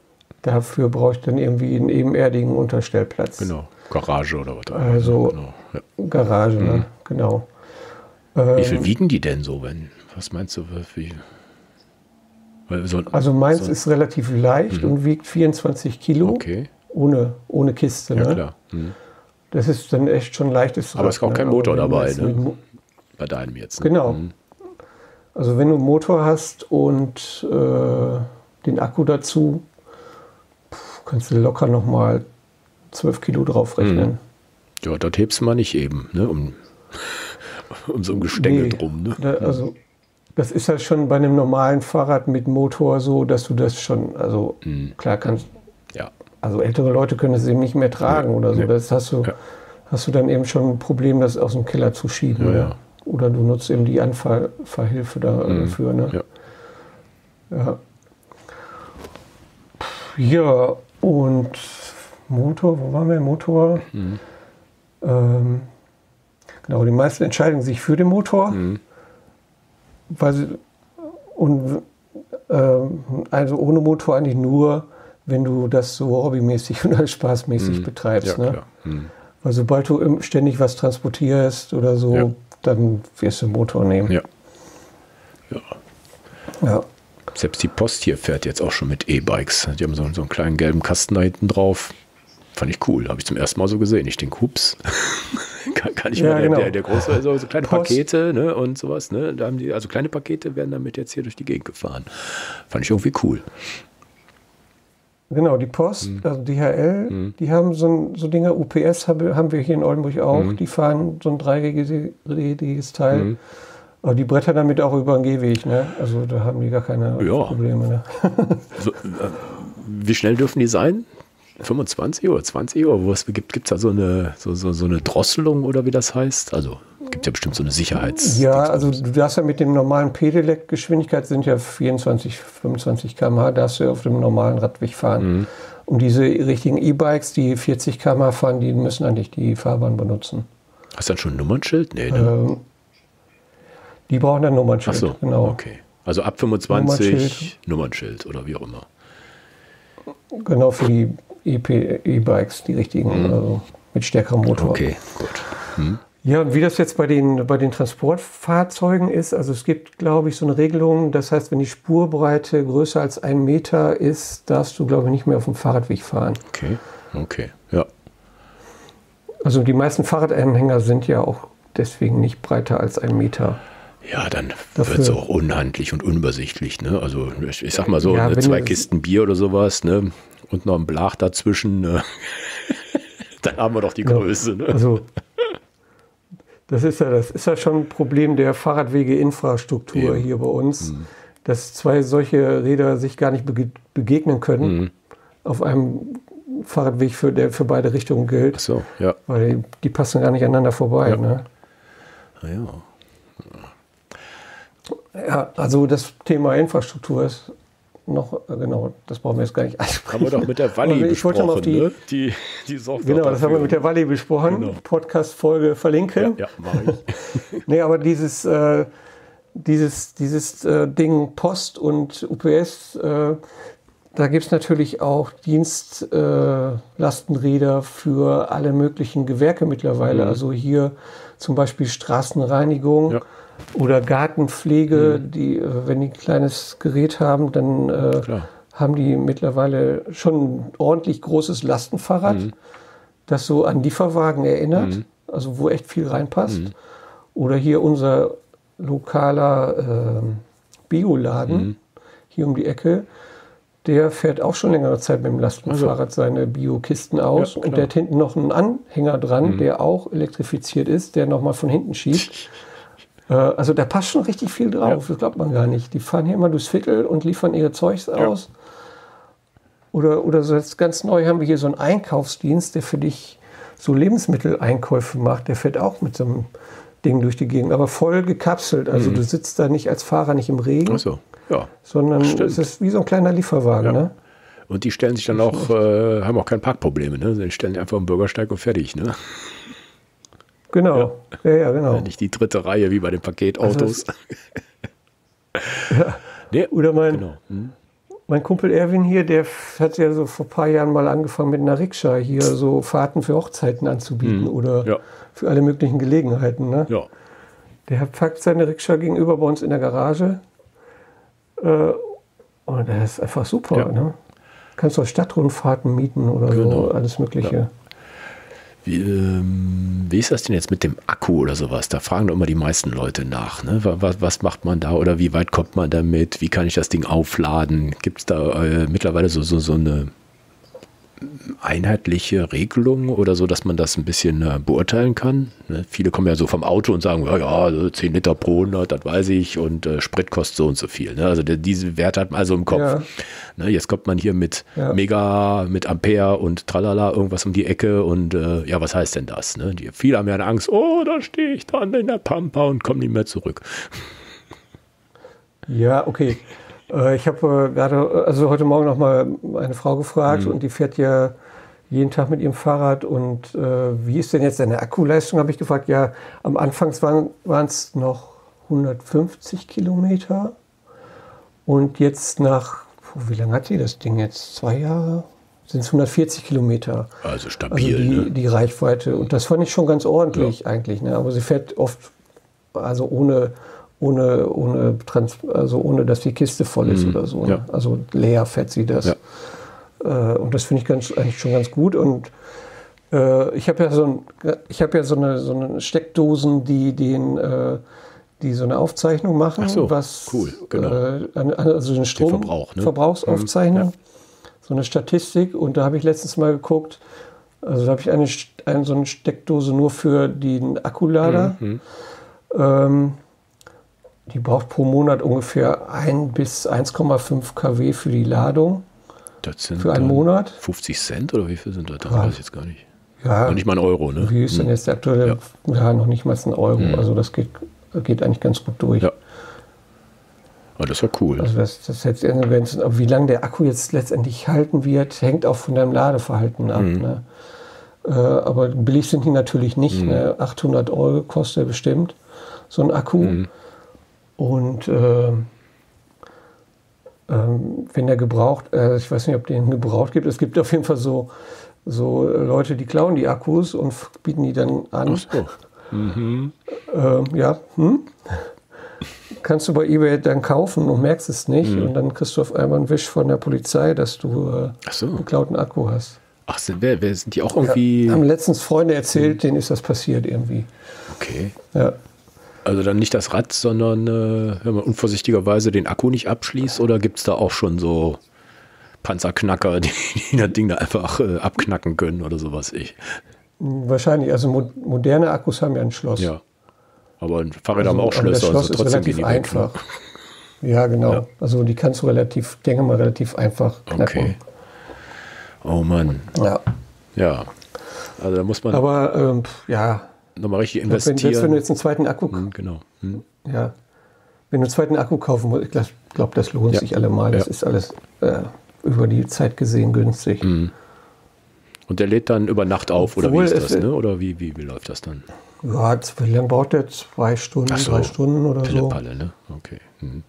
Dafür brauche ich dann irgendwie einen ebenerdigen Unterstellplatz. Genau, Garage oder was. Also genau. ja. Garage, mhm. ne? genau. Ähm, wie viel wiegen die denn so, wenn, was meinst du, wie... So, also meins so. ist relativ leicht mhm. und wiegt vierundzwanzig Kilo okay. ohne, ohne Kiste. Ne? Ja, klar. Mhm. Das ist dann echt schon leichtes Rad. Aber es ist auch ne? kein Motor dabei, ne? Mo bei deinem jetzt. Ne? Genau. Mhm. Also wenn du einen Motor hast und äh, den Akku dazu, pff, kannst du locker nochmal zwölf Kilo draufrechnen. Mhm. Ja, das hebst du mal nicht eben, ne? um, um so ein Gestänge nee, drum. Ne? Da, also das ist ja halt schon bei einem normalen Fahrrad mit Motor so, dass du das schon, also mhm. klar kannst, ja. also ältere Leute können es eben nicht mehr tragen nee, oder so. Nee. Das hast du, ja. hast du dann eben schon ein Problem, das aus dem Keller zu schieben. Ja, ja. Oder du nutzt eben die Anfahrhilfe dafür. Mhm. Ne? Ja. Ja. ja, und Motor, wo waren wir? Motor. Mhm. Ähm, genau, die meisten entscheiden sich für den Motor. Mhm. Weil sie, und, ähm, also ohne Motor eigentlich nur, wenn du das so hobbymäßig und spaßmäßig mm, betreibst. Ja, ne? klar. Mm. Weil sobald du ständig was transportierst oder so, ja. dann wirst du einen Motor nehmen. Ja. Ja. ja. Selbst die Post hier fährt jetzt auch schon mit E-Bikes. Die haben so, so einen kleinen gelben Kasten da hinten drauf. Fand ich cool, habe ich zum ersten Mal so gesehen. Ich denke, hups. Kann, kann ich ja, mal, genau. der, der große, also so kleine Post. Pakete ne, und sowas. Ne, da haben die, also kleine Pakete werden damit jetzt hier durch die Gegend gefahren. Fand ich irgendwie cool. Genau, die Post, hm. also D H L, hm. die haben so, so Dinger, U P S haben, haben wir hier in Oldenburg auch, hm. die fahren so ein dreirädiges Teil. Hm. Aber die Bretter damit auch über den Gehweg, ne? Also da haben die gar keine ja. Probleme. Ne? So, äh, wie schnell dürfen die sein? fünfundzwanzig oder zwanzig oder was gibt es da so eine, so, so, so eine Drosselung oder wie das heißt? Also gibt es ja bestimmt so eine Sicherheits... Ja, also du darfst ja mit dem normalen Pedelec-Geschwindigkeit sind ja vierundzwanzig, fünfundzwanzig Kilometer pro Stunde, darfst du ja auf dem normalen Radweg fahren. Mhm. Und diese richtigen E-Bikes, die vierzig Kilometer pro Stunde fahren, die müssen eigentlich die Fahrbahn benutzen. Hast du dann schon ein Nummernschild? Nee, ne? Ähm, die brauchen dann ein Nummernschild, Ach so, genau. okay. Also ab fünfundzwanzig Nummernschild. Nummernschild oder wie auch immer. Genau, für die E-Bikes, die richtigen, mhm. also mit stärkerem Motor. Okay, gut. Mhm. Ja, und wie das jetzt bei den, bei den Transportfahrzeugen ist, also es gibt, glaube ich, so eine Regelung, das heißt, wenn die Spurbreite größer als ein Meter ist, darfst du, glaube ich, nicht mehr auf dem Fahrradweg fahren. Okay, okay, ja. Also die meisten Fahrradanhänger sind ja auch deswegen nicht breiter als ein Meter. Ja, dann wird es auch unhandlich und unübersichtlich. Ne? Also ich, ich sag mal so, ja, ne, zwei Kisten Bier oder sowas, ne? und noch ein Blach dazwischen, ne? Dann haben wir doch die Größe. Ne? Also, das ist ja, das ist ja schon ein Problem der Fahrradwegeinfrastruktur hier bei uns, mhm. dass zwei solche Räder sich gar nicht bege begegnen können mhm. auf einem Fahrradweg, für, der für beide Richtungen gilt. Ach so, ja. Weil die, die passen gar nicht aneinander vorbei. Ja. Ne? Na ja. Ja, also das Thema Infrastruktur ist noch, genau, das brauchen wir jetzt gar nicht ansprechen. Haben wir doch mit der Walli besprochen, die, ne? Die, die Software. Genau, das dafür. Haben wir mit der Walli besprochen. Genau. Podcast-Folge verlinke. Ja, ja, mache ich. Nee, aber dieses, äh, dieses, dieses äh, Ding Post und U P S, äh, da gibt es natürlich auch Dienstlastenräder äh, für alle möglichen Gewerke mittlerweile. Mhm. Also hier zum Beispiel Straßenreinigung. Ja. Oder Gartenpflege, mhm. die, wenn die ein kleines Gerät haben, dann äh, haben die mittlerweile schon ein ordentlich großes Lastenfahrrad, mhm. das so an Lieferwagen erinnert, mhm. also wo echt viel reinpasst. Mhm. Oder hier unser lokaler äh, Bioladen, mhm. hier um die Ecke, der fährt auch schon längere Zeit mit dem Lastenfahrrad also. seine Biokisten aus. Ja, und der hat hinten noch einen Anhänger dran, mhm. der auch elektrifiziert ist, der nochmal von hinten schiebt. Also da passt schon richtig viel drauf, ja. Das glaubt man gar nicht. Die fahren hier immer durchs Viertel und liefern ihre Zeugs ja. aus. Oder, oder so jetzt ganz neu haben wir hier so einen Einkaufsdienst, der für dich so Lebensmitteleinkäufe macht. Der fährt auch mit so einem Ding durch die Gegend, aber voll gekapselt. Also mhm. du sitzt da nicht als Fahrer nicht im Regen, ach so. Ja. sondern Stimmt. es ist wie so ein kleiner Lieferwagen. Ja. Ne? Und die stellen sich dann auch, äh, haben auch keine Parkprobleme. Ne? Die stellen einfach einen Bürgersteig und fertig. Ne? Genau, ja. Ja, ja, genau. Ja, nicht die dritte Reihe wie bei den Paketautos. Also ja. Nee, oder mein, genau. hm. mein Kumpel Erwin hier, der hat ja so vor ein paar Jahren mal angefangen mit einer Rikscha hier so Fahrten für Hochzeiten anzubieten hm. oder ja. für alle möglichen Gelegenheiten. Ne? Ja. Der packt seine Rikscha gegenüber bei uns in der Garage äh, und das ist einfach super. Ja. Ne? Kannst du auch Stadtrundfahrten mieten oder genau. so, alles Mögliche. Ja. Wie, ähm, wie ist das denn jetzt mit dem Akku oder sowas? Da fragen doch immer die meisten Leute nach. Ne? Was, was macht man da oder wie weit kommt man damit? Wie kann ich das Ding aufladen? Gibt es da äh, mittlerweile so, so, so eine einheitliche Regelung oder so, dass man das ein bisschen äh, beurteilen kann? Ne? Viele kommen ja so vom Auto und sagen, ja, ja zehn Liter pro hundert, das weiß ich und äh, Sprit kostet so und so viel. Ne? Also der, diese Werte hat man also im Kopf. Ja. Ne? Jetzt kommt man hier mit ja. Mega, mit Ampere und Tralala irgendwas um die Ecke und äh, ja, was heißt denn das? Ne? Die, viele haben ja eine Angst, oh, da stehe ich dann in der Pampa und komme nicht mehr zurück. Ja, okay. Ich habe gerade, also heute Morgen noch mal eine Frau gefragt mhm. und die fährt ja jeden Tag mit ihrem Fahrrad und äh, wie ist denn jetzt deine Akkuleistung, habe ich gefragt. Ja, am Anfang waren es noch hundertfünfzig Kilometer und jetzt nach, oh, wie lange hat sie das Ding jetzt? Zwei Jahre? Sind es hundertvierzig Kilometer. Also stabil, also die, ne? die Reichweite und das fand ich schon ganz ordentlich ja. eigentlich, ne? Aber sie fährt oft, also ohne... Ohne, ohne, Trans also ohne, dass die Kiste voll ist mhm. oder so. Ne? Ja. Also leer fährt sie das. Ja. Äh, und das finde ich ganz, eigentlich schon ganz gut. Und äh, ich habe ja, so, ein, ich hab ja so, eine, so eine Steckdosen, die, den, äh, die so eine Aufzeichnung machen. Ach so, was, cool, genau. Äh, also eine Stromverbrauchsaufzeichnung, ne? Mhm, ja. So eine Statistik. Und da habe ich letztens mal geguckt, also da habe ich eine, eine, so eine Steckdose nur für den Akkulader. Mhm. Ähm, Die braucht pro Monat ungefähr ein bis eins Komma fünf Kilowatt für die Ladung. Das sind für einen Monat. fünfzig Cent oder wie viel sind das? Das ja. weiß ich jetzt gar nicht. Ja. Noch nicht mal ein Euro, ne? Wie ist hm. denn jetzt der aktuelle? Ja. ja, noch nicht mal ein Euro. Hm. Also das geht, geht eigentlich ganz gut durch. Ja. Aber das war cool. Also das, das jetzt, aber wie lange der Akku jetzt letztendlich halten wird, hängt auch von deinem Ladeverhalten ab. Hm. Ne? Äh, aber billig sind die natürlich nicht. Hm. Ne? achthundert Euro kostet bestimmt so ein Akku. Hm. Und äh, äh, wenn der gebraucht, äh, ich weiß nicht, ob den gebraucht gibt, es gibt auf jeden Fall so, so Leute, die klauen die Akkus und bieten die dann an. Ach so. Mhm. äh, ja, hm? Kannst du bei eBay dann kaufen und merkst es nicht mhm. und dann kriegst du auf einmal einen Wisch von der Polizei, dass du äh, Ach so. einen geklauten Akku hast. Ach, sind, wer, wer sind die auch irgendwie? Ja, haben letztens Freunde erzählt, mhm. denen ist das passiert irgendwie. Okay. Ja. Also dann nicht das Rad, sondern äh, wenn man unvorsichtigerweise den Akku nicht abschließt oder gibt es da auch schon so Panzerknacker, die, die das Ding da einfach äh, abknacken können oder sowas. Ich. Wahrscheinlich, also mo moderne Akkus haben ja ein Schloss. Ja, aber ein Fahrrad also, haben auch Schlösser. Das Schloss also ist trotzdem relativ einfach. Weg, ne? Ja, genau. Ja. Also die kannst du relativ, denke mal, relativ einfach knacken. Okay. Oh Mann. Ja. Ja. Also da muss man... Aber, ähm, ja... nochmal richtig investieren. Glaub, wenn, selbst wenn du jetzt einen zweiten Akku... Hm, genau. Hm. Ja. Wenn du einen zweiten Akku kaufen musst, ich glaube, das lohnt ja. sich allemal. Das ja. ist alles äh, über die Zeit gesehen günstig. Mhm. Und der lädt dann über Nacht auf, obwohl oder wie ist das? Ne? Oder wie, wie, wie läuft das dann? Ja, wie lange braucht der? Zwei Stunden, so. drei Stunden oder Pille, so. Palle, ne? Okay. Mhm.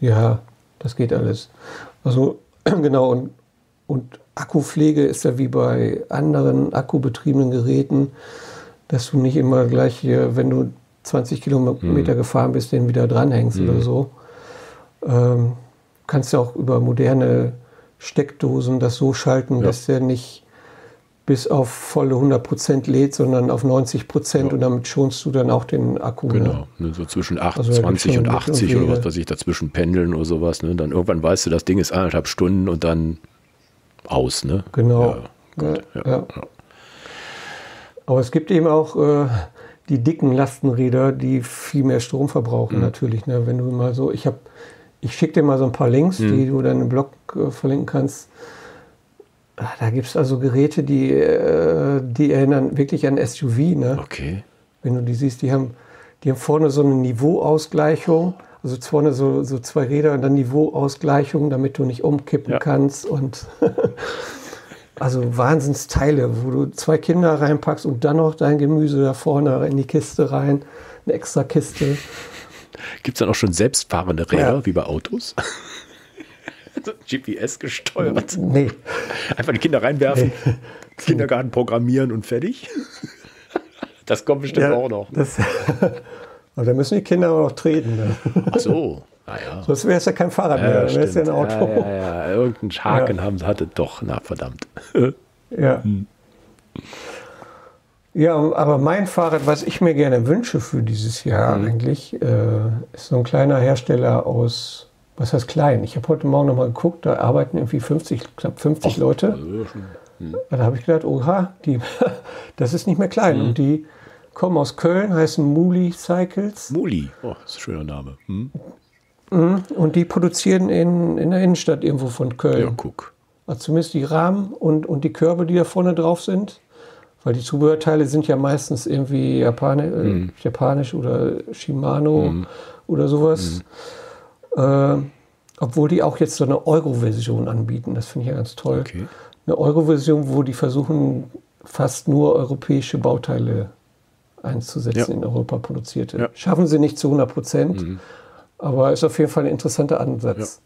Ja, das geht alles. Also, genau, und, und Akkupflege ist ja wie bei anderen akkubetriebenen Geräten, dass du nicht immer gleich hier, wenn du zwanzig Kilometer hm. gefahren bist, den wieder dranhängst hm. oder so. Ähm, kannst ja auch über moderne Steckdosen das so schalten, ja. dass der nicht bis auf volle hundert Prozent lädt, sondern auf neunzig Prozent ja. und damit schonst du dann auch den Akku. Genau, ne? So zwischen achtundzwanzig und achtzig oder was weiß ich, dazwischen pendeln oder sowas. Ne? Dann irgendwann weißt du, das Ding ist anderthalb Stunden und dann aus. Ne? Genau. Ja, ja, ja. Ja. Ja. Aber es gibt eben auch äh, die dicken Lastenräder, die viel mehr Strom verbrauchen, mhm. natürlich. Ne? Wenn du mal so, ich habe, ich schicke dir mal so ein paar Links, mhm. die du dann im Blog äh, verlinken kannst. Ach, da gibt es also Geräte, die, äh, die erinnern wirklich an S U V. Ne? Okay. Wenn du die siehst, die haben, die haben vorne so eine Niveauausgleichung, also vorne so, so zwei Räder und dann Niveauausgleichung, damit du nicht umkippen ja. kannst und also Wahnsinnsteile, wo du zwei Kinder reinpackst und dann noch dein Gemüse da vorne in die Kiste rein, eine extra Kiste. Gibt es dann auch schon selbstfahrende Räder, ja. wie bei Autos? Also G P S gesteuert? Nee. Einfach die Kinder reinwerfen, nee. Kindergarten programmieren und fertig? Das kommt bestimmt ja, auch noch. Ne? Das, aber da müssen die Kinder auch noch treten. Ne? Ach so. Ah, ja. Sonst wäre es ja kein Fahrrad ja, mehr, dann wäre es ja ein Auto. Ja, ja, ja. Irgendeinen Haken ja. haben sie, hatte doch, na verdammt. Ja. Hm. Ja, aber mein Fahrrad, was ich mir gerne wünsche für dieses Jahr hm. eigentlich, äh, ist so ein kleiner Hersteller aus, was heißt klein? Ich habe heute Morgen nochmal geguckt, da arbeiten irgendwie fünfzig, knapp fünfzig Och, Leute. Also hm. Da habe ich gedacht, oha, die, das ist nicht mehr klein. Hm. Und die kommen aus Köln, heißen Muli Cycles. Muli, oh, das ist ein schöner Name. Hm. Und die produzieren in, in der Innenstadt irgendwo von Köln. Ja, guck. Also zumindest die Rahmen und, und die Körbe, die da vorne drauf sind. Weil die Zubehörteile sind ja meistens irgendwie Japane, hm. äh, japanisch oder Shimano hm. oder sowas. Hm. Äh, obwohl die auch jetzt so eine Euro-Version anbieten. Das finde ich ja ganz toll. Okay. Eine Euro-Version, wo die versuchen, fast nur europäische Bauteile einzusetzen, ja. in Europa produzierte. Ja. Schaffen sie nicht zu hundert Prozent. Hm. Aber ist auf jeden Fall ein interessanter Ansatz.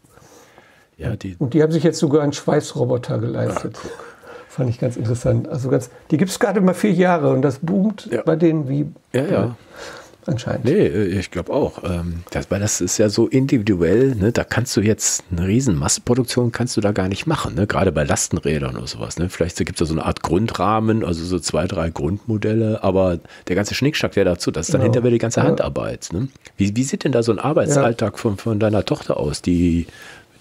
Ja. Ja, die und die haben sich jetzt sogar einen Schweißroboter geleistet. Ja, fand ich ganz interessant. Also ganz, die gibt es gerade mal vier Jahre und das boomt ja. bei denen wie ja, ja. Äh, anscheinend. Nee, ich glaube auch. Ähm, das, weil das ist ja so individuell. Ne? Da kannst du jetzt eine riesen Massenproduktion kannst du da gar nicht machen. Ne? Gerade bei Lastenrädern oder sowas. Ne? Vielleicht gibt es da so eine Art Grundrahmen, also so zwei, drei Grundmodelle. Aber der ganze Schnickschnack, der dazu, das ist dann genau. hinterher die ganze ja. Handarbeit. Ne? Wie, wie sieht denn da so ein Arbeitsalltag ja. von, von deiner Tochter aus? Die,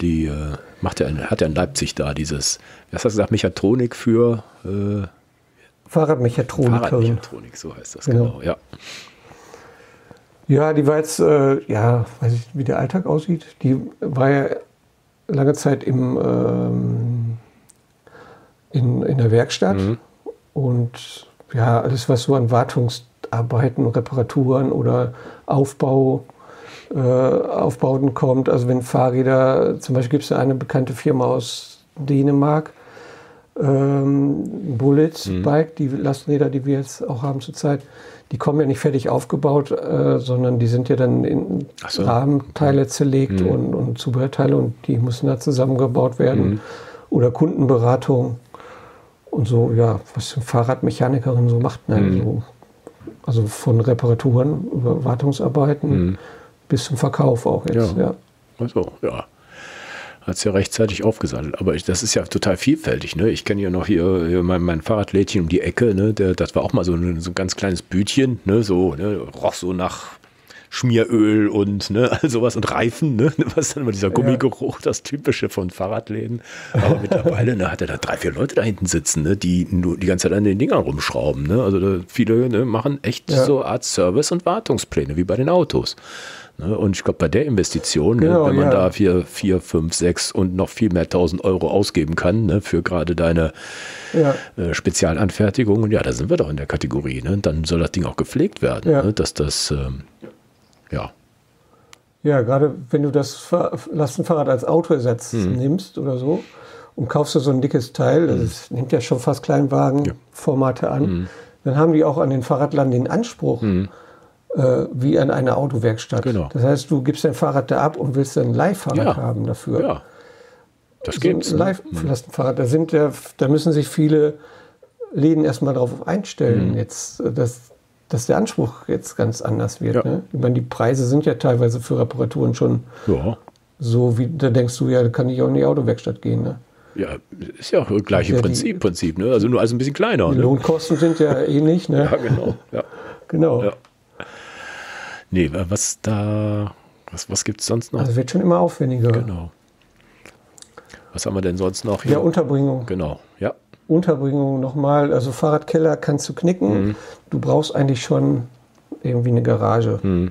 die äh, macht ja, hat ja in Leipzig da dieses, was hast du gesagt, Mechatronik für? Äh, Fahrradmechatronik. Fahrradmechatronik, so heißt das, genau. genau ja. Ja, die war jetzt, äh, ja, weiß ich, wie der Alltag aussieht. Die war ja lange Zeit im, ähm, in, in der Werkstatt. Mhm. Und ja, alles, was so an Wartungsarbeiten, Reparaturen oder Aufbau, äh, Aufbauten kommt. Also wenn Fahrräder, zum Beispiel gibt es eine bekannte Firma aus Dänemark, ähm, Bullets-Bike, mhm. die Lastenräder, die wir jetzt auch haben zurzeit. Die kommen ja nicht fertig aufgebaut, äh, sondern die sind ja dann in so. Rahmenteile zerlegt mhm. und, und Zubehörteile und die müssen da zusammengebaut werden. Mhm. Oder Kundenberatung und so, ja, was eine Fahrradmechanikerin so macht. Ne? Mhm. So, also von Reparaturen über Wartungsarbeiten mhm. bis zum Verkauf auch jetzt. Ja. Ja. Ach so, ja. Hat es ja rechtzeitig aufgesattelt. Aber ich, das ist ja total vielfältig. Ne? Ich kenne ja noch hier, hier mein, mein Fahrradlädchen um die Ecke. Ne? Der, das war auch mal so ein, so ein ganz kleines Bütchen. Ne? So, ne? Roch so nach Schmieröl und ne, all sowas und Reifen, ne, was dann immer dieser Gummigeruch, das Typische von Fahrradläden. Aber mittlerweile ne, hat er da drei, vier Leute da hinten sitzen, ne, die nur die ganze Zeit an den Dingern rumschrauben. Ne? Also da viele ne, machen echt ja. so Art Service- und Wartungspläne, wie bei den Autos. Ne? Und ich glaube, bei der Investition, genau, ne, wenn man ja. da vier, vier, fünf, sechs und noch viel mehr tausend Euro ausgeben kann, ne, für gerade deine ja. äh, Spezialanfertigungen, ja, da sind wir doch in der Kategorie. Ne? Dann soll das Ding auch gepflegt werden, ja. ne? Dass das, ähm, ja. Ja, gerade wenn du das Lastenfahrrad als Autoersatz hm. nimmst oder so und kaufst du so ein dickes Teil, das ist, nimmt ja schon fast Kleinwagenformate ja. an, hm. dann haben die auch an den Fahrradladen den Anspruch, hm. äh, wie an eine Autowerkstatt. Genau. Das heißt, du gibst dein Fahrrad da ab und willst dann ein Leihfahrrad ja. haben dafür. Ja, das so gibt's. Ein Leih-Lastenfahrrad, da, sind ja, da müssen sich viele Läden erstmal darauf einstellen, hm. jetzt, dass, dass der Anspruch jetzt ganz anders wird. Ja. Ne? Ich meine, die Preise sind ja teilweise für Reparaturen schon ja. so, wie da denkst du, ja, da kann ich auch in die Autowerkstatt gehen. Ne? Ja, ist ja auch das gleiche ja Prinzip, die, Prinzip, ne? Also nur alles ein bisschen kleiner. Die ne? Lohnkosten sind ja ähnlich, ne? Ja, genau. Ja. Genau. Ja. Nee, was da, was, was gibt es sonst noch? Also wird schon immer aufwendiger. Genau. Was haben wir denn sonst noch hier? Ja, Unterbringung. Genau, ja. Unterbringung nochmal, also Fahrradkeller kannst du knicken. Mhm. Du brauchst eigentlich schon irgendwie eine Garage. Mhm.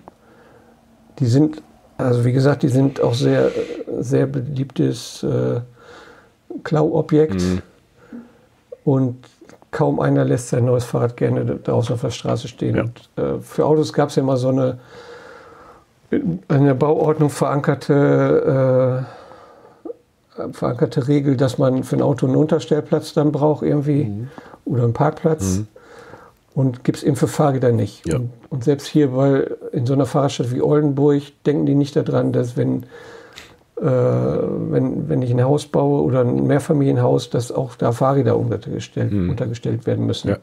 Die sind, also wie gesagt, die sind auch sehr, sehr beliebtes äh, Klauobjekt mhm. und kaum einer lässt sein neues Fahrrad gerne draußen auf der Straße stehen. Ja. Und, äh, für Autos gab es ja immer so eine in der Bauordnung verankerte, äh, verankerte Regel, dass man für ein Auto einen Unterstellplatz dann braucht irgendwie mhm. oder einen Parkplatz mhm. und gibt es eben für Fahrräder nicht. Ja. Und, und selbst hier, weil in so einer Fahrradstadt wie Oldenburg denken die nicht daran, dass wenn Äh, wenn, wenn ich ein Haus baue oder ein Mehrfamilienhaus, dass auch da Fahrräder untergestellt, mhm. untergestellt werden müssen. Ja.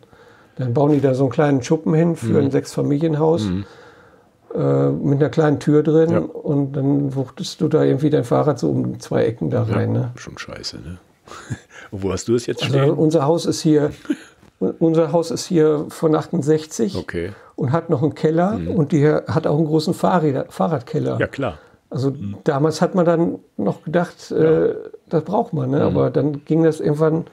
Dann bauen die da so einen kleinen Schuppen hin für mhm. ein Sechsfamilienhaus mhm. äh, mit einer kleinen Tür drin ja. und dann wuchtest du da irgendwie dein Fahrrad so um zwei Ecken da ja, rein. Ne? Schon scheiße, ne? Und wo hast du es jetzt stehen? Also unser Haus ist hier, unser Haus ist hier von achtundsechzig okay. und hat noch einen Keller mhm. und die hat auch einen großen Fahrräder, Fahrradkeller. Ja, klar. Also mhm. damals hat man dann noch gedacht, äh, ja. das braucht man. Ne? Mhm. Aber dann ging das irgendwann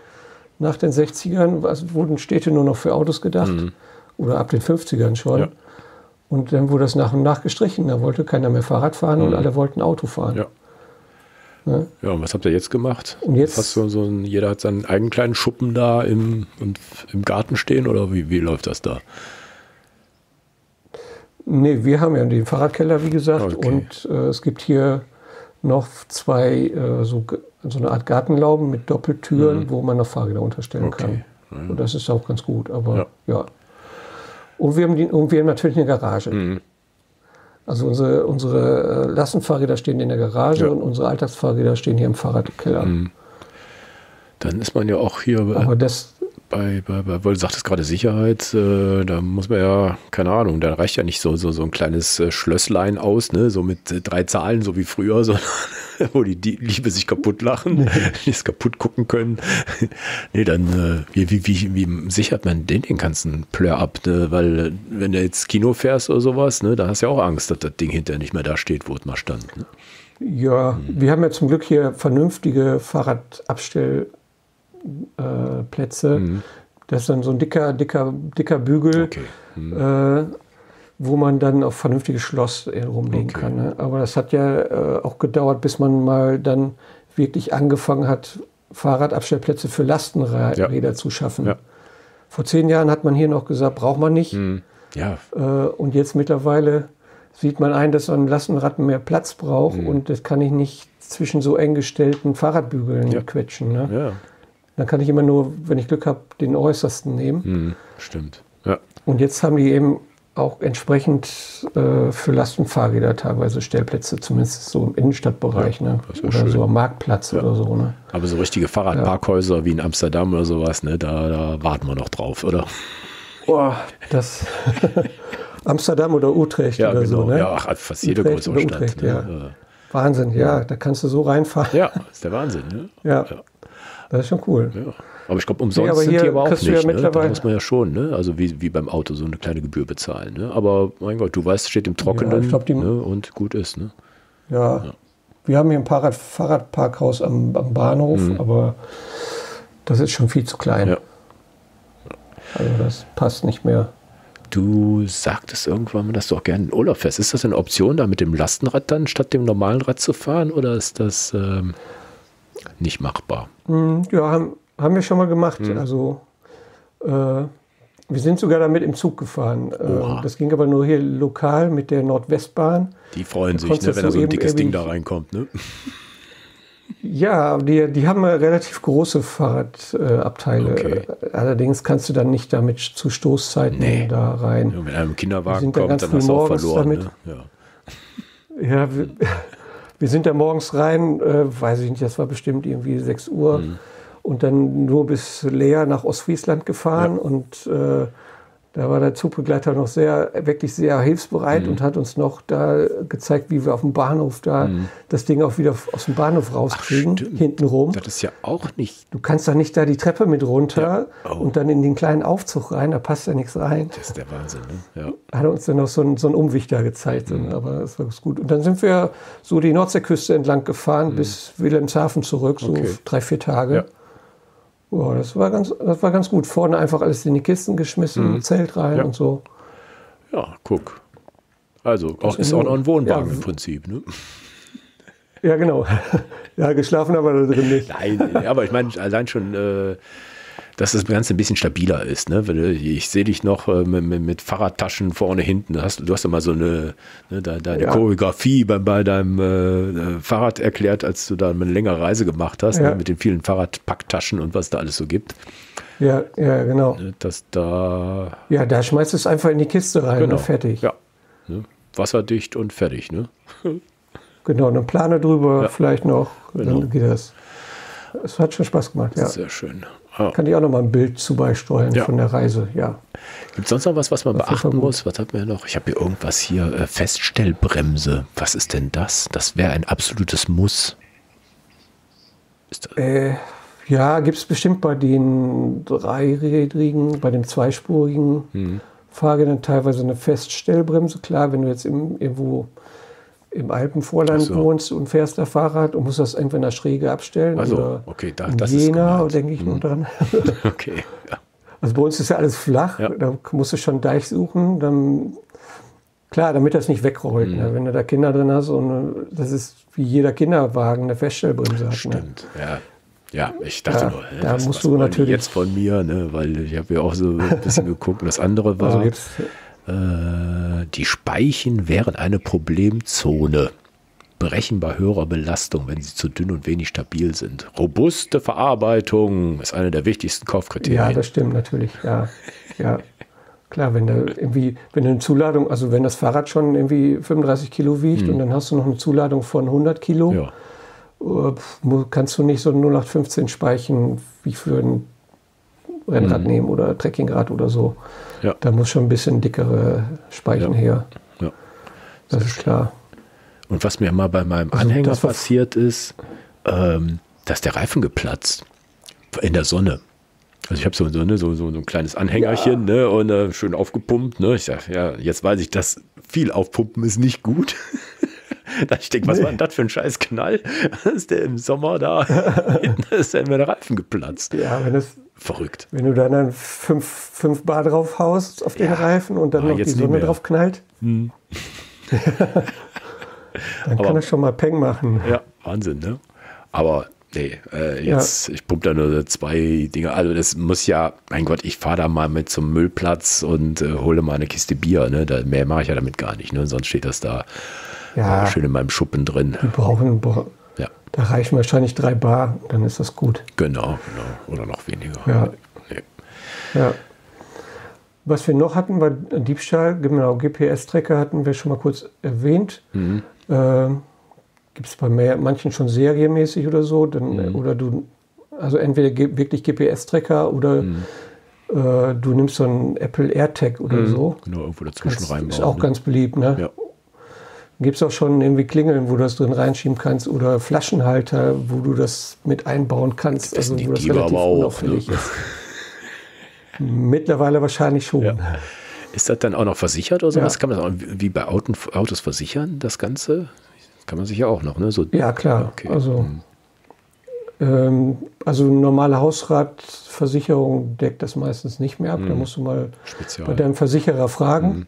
nach den sechzigern, also wurden Städte nur noch für Autos gedacht. Mhm. Oder ab den fünfzigern schon. Ja. Und dann wurde das nach und nach gestrichen. Da wollte keiner mehr Fahrrad fahren mhm. und alle wollten Auto fahren. Ja. Ne? Ja, und was habt ihr jetzt gemacht? Und jetzt hast du so ein, jeder hat seinen eigenen kleinen Schuppen da im, und im Garten stehen? Oder wie, wie läuft das da? Nee, wir haben ja den Fahrradkeller, wie gesagt, okay. und äh, es gibt hier noch zwei, äh, so, so eine Art Gartenlauben mit Doppeltüren, mhm. wo man noch Fahrräder unterstellen okay. kann. Mhm. Und das ist auch ganz gut, aber ja. ja. Und, wir haben die, und wir haben natürlich eine Garage. Mhm. Also unsere, unsere Lastenfahrräder stehen in der Garage ja. und unsere Alltagsfahrräder stehen hier im Fahrradkeller. Mhm. Dann ist man ja auch hier... Aber das... Bei, bei, bei, weil du sagtest gerade Sicherheit, äh, da muss man ja, keine Ahnung, da reicht ja nicht so, so, so ein kleines äh, Schlösslein aus, ne, so mit äh, drei Zahlen, so wie früher, sondern wo die, die Liebe sich kaputt lachen, die es kaputt gucken können. Nee, dann, äh, wie, wie, wie, wie sichert man den, den ganzen Plör ab? Ne? Weil, wenn du jetzt Kino fährst oder sowas, ne, da hast du ja auch Angst, dass das Ding hinterher nicht mehr da steht, wo es mal stand. Ne? Ja, hm. wir haben ja zum Glück hier vernünftige Fahrradabstell- Äh, Plätze. Mhm. Das ist dann so ein dicker, dicker, dicker Bügel, okay. mhm. äh, wo man dann auf vernünftiges Schloss rumlegen okay. kann. Ne? Aber das hat ja äh, auch gedauert, bis man mal dann wirklich angefangen hat, Fahrradabstellplätze für Lastenräder ja. zu schaffen. Ja. Vor zehn Jahren hat man hier noch gesagt, braucht man nicht. Mhm. Ja. Äh, und jetzt mittlerweile sieht man ein, dass so ein Lastenrad mehr Platz braucht mhm. und das kann ich nicht zwischen so eng gestellten Fahrradbügeln ja. quetschen. Ne? Ja. Dann kann ich immer nur, wenn ich Glück habe, den äußersten nehmen. Hm, stimmt. Ja. Und jetzt haben die eben auch entsprechend äh, für Lastenfahrräder teilweise Stellplätze, zumindest so im Innenstadtbereich. Ja, ne? Oder schön. So am Marktplatz ja. oder so. Ne? Aber so richtige Fahrradparkhäuser ja. wie in Amsterdam oder sowas, ne? da, da warten wir noch drauf, oder? Boah, das... Amsterdam oder Utrecht ja, oder genau. so, ne? Ja, fast jede größere Stadt. Ne? Ja. Wahnsinn, ja, da kannst du so reinfahren. Ja, ist der Wahnsinn. Ne? Ja, ja, das ist schon cool. Ja. Aber ich glaube, umsonst nee, aber sind hier die aber auch nicht. Ja, ne? Da muss man ja schon, ne? Also wie, wie beim Auto, so eine kleine Gebühr bezahlen. Ne? Aber mein Gott, du weißt, steht im Trockenen, ja, glaub, die, ne? Und gut ist. Ne? Ja. Ja, wir haben hier ein Fahrrad, Fahrradparkhaus am, am Bahnhof, mhm. aber das ist schon viel zu klein. Ja. Also das passt nicht mehr. Du sagtest irgendwann mal, dass du auch gerne in Urlaub fährst. Ist das eine Option, da mit dem Lastenrad dann statt dem normalen Rad zu fahren? Oder ist das ähm, nicht machbar? Ja, haben, haben wir schon mal gemacht. Hm. Also äh, wir sind sogar damit im Zug gefahren. Äh, das ging aber nur hier lokal mit der Nordwestbahn. Die freuen sich, ne, wenn da so ein dickes Ding da reinkommt. Ne? Ja, die, die haben relativ große Fahrradabteile. Okay. Allerdings kannst du dann nicht damit zu Stoßzeiten nee. da rein. Ja, wenn einem Kinderwagen kommt, dann hast du auch verloren. Ne? Ja, ja wir, wir sind da morgens rein, äh, weiß ich nicht, das war bestimmt irgendwie sechs Uhr. Mhm. Und dann nur bis Leer nach Ostfriesland gefahren. Ja. Und äh, da war der Zugbegleiter noch sehr, wirklich sehr hilfsbereit, mhm. und hat uns noch da gezeigt, wie wir auf dem Bahnhof da mhm. das Ding auch wieder aus dem Bahnhof rauskriegen, hinten rum. Das ist ja auch nicht. Du kannst doch nicht da die Treppe mit runter, ja. oh. und dann in den kleinen Aufzug rein, da passt ja nichts rein. Das ist der Wahnsinn, ne? Ja. Hat uns dann noch so einen, so einen Umweg da gezeigt, mhm. aber das war gut. Und dann sind wir so die Nordseeküste entlang gefahren, mhm. bis Wilhelmshaven zurück, so okay. drei, vier Tage. Ja. Wow, das war ganz, das war ganz gut. Vorne einfach alles in die Kisten geschmissen, mhm. Zelt rein, ja. und so. Ja, guck. Also auch, ist auch noch ein Wohnwagen, ja. im Prinzip, ne? Ja, genau. Ja, geschlafen haben wir da drin nicht. Nein, aber ich meine, allein schon, äh, dass das Ganze ein bisschen stabiler ist. Ne? Ich sehe dich noch äh, mit, mit Fahrradtaschen vorne, hinten. Du hast ja hast mal so eine, ne, de, deine ja. Choreografie bei, bei deinem äh, Fahrrad erklärt, als du da eine längere Reise gemacht hast, ja. ne, mit den vielen Fahrradpacktaschen und was da alles so gibt. Ja, ja, genau. Dass da ja, da schmeißt du es einfach in die Kiste rein, genau. und fertig. Ja. Ne? Wasserdicht und fertig. Ne? Genau, eine Plane drüber, ja. vielleicht noch, genau. dann geht das. Es hat schon Spaß gemacht, ja. Sehr schön. Ah. Kann ich auch noch mal ein Bild zu beisteuern, ja. von der Reise, ja. Gibt es sonst noch was, was man das beachten muss? Was hat man noch? Ich habe hier irgendwas hier, äh, Feststellbremse. Was ist denn das? Das wäre ein absolutes Muss. Ist das äh, ja, gibt es bestimmt bei den dreirädrigen, bei den zweispurigen mhm. Fahrrädern teilweise eine Feststellbremse. Klar, wenn du jetzt im, irgendwo im Alpenvorland so. wohnst und fährst da Fahrrad und musst das entweder schräge abstellen, also, oder okay, da, in das Jena, denke ich hm. nur dran. Okay, ja. Also bei uns ist ja alles flach, ja. da musst du schon einen Deich suchen, dann, klar, damit das nicht wegrollt. Hm. Ne? Wenn du da Kinder drin hast, und das ist wie jeder Kinderwagen eine Feststellbremse hat. Stimmt, ne? ja. Ja, ich dachte ja, nur, hey, da was, musst was du natürlich jetzt von mir, ne? weil ich habe ja auch so ein bisschen geguckt, und das andere war... Also jetzt, die Speichen wären eine Problemzone. Berechenbar höherer Belastung, wenn sie zu dünn und wenig stabil sind. Robuste Verarbeitung ist eine der wichtigsten Kaufkriterien. Ja, das stimmt natürlich. Ja, ja. Klar, wenn, da irgendwie, wenn eine Zuladung, also wenn das Fahrrad schon irgendwie fünfunddreißig Kilo wiegt, hm. und dann hast du noch eine Zuladung von hundert Kilo, ja. kannst du nicht so null acht fünfzehn Speichen wie für ein Rennrad mhm. nehmen oder Trekkingrad oder so. Ja. Da muss schon ein bisschen dickere Speichen ja. her. Ja. Das ist klar. Und was mir mal bei meinem also Anhänger passiert ist, ähm, dass der Reifen geplatzt in der Sonne. Also ich habe so, so, so, so ein kleines Anhängerchen, ja. ne, und äh, schön aufgepumpt. Ne? Ich sage, ja, jetzt weiß ich, dass viel aufpumpen ist nicht gut. Ich denke, was nee. war denn das für ein scheiß Knall? Ist der im Sommer da? Ist der in meinen Reifen geplatzt? Ja, wenn das, verrückt. Wenn du dann, dann fünf, fünf Bar drauf haust auf den ja. Reifen und dann ah, noch die Sonne drauf knallt, hm. dann aber, kann das schon mal Peng machen. Ja, Wahnsinn, ne? Aber nee, äh, jetzt, ja. ich pumpe da nur zwei Dinge. Also das muss ja, mein Gott, ich fahre da mal mit zum Müllplatz und äh, hole mal eine Kiste Bier. Ne? Da, mehr mache ich ja damit gar nicht. Ne? Sonst steht das da. Ja, schön in meinem Schuppen drin. Wir brauchen, ja. da reichen wahrscheinlich drei Bar, dann ist das gut. Genau, genau. Oder noch weniger. Ja. Nee. Ja. Was wir noch hatten, war Diebstahl, genau, G P S-Tracker hatten wir schon mal kurz erwähnt. Mhm. Äh, gibt es bei mehr, manchen schon serienmäßig oder so, dann, mhm. oder du, also entweder wirklich G P S-Tracker oder mhm. äh, du nimmst so einen Apple AirTag oder mhm. so. Genau, irgendwo dazwischen reinbauen. Ist auch ne? ganz beliebt, ne? Ja. Gibt es auch schon irgendwie Klingeln, wo du das drin reinschieben kannst, oder Flaschenhalter, wo du das mit einbauen kannst, also wo das relativ unauffällig ist. Mittlerweile wahrscheinlich schon. Ja. Ist das dann auch noch versichert oder sowas? Ja. Kann man das auch wie bei Autos versichern, das Ganze? Kann man sich ja auch noch, ne? So, ja, klar. Okay. Also, ähm, also normale Hausratversicherung deckt das meistens nicht mehr ab. Mhm. Da musst du mal Spezial. bei deinem Versicherer fragen, mhm.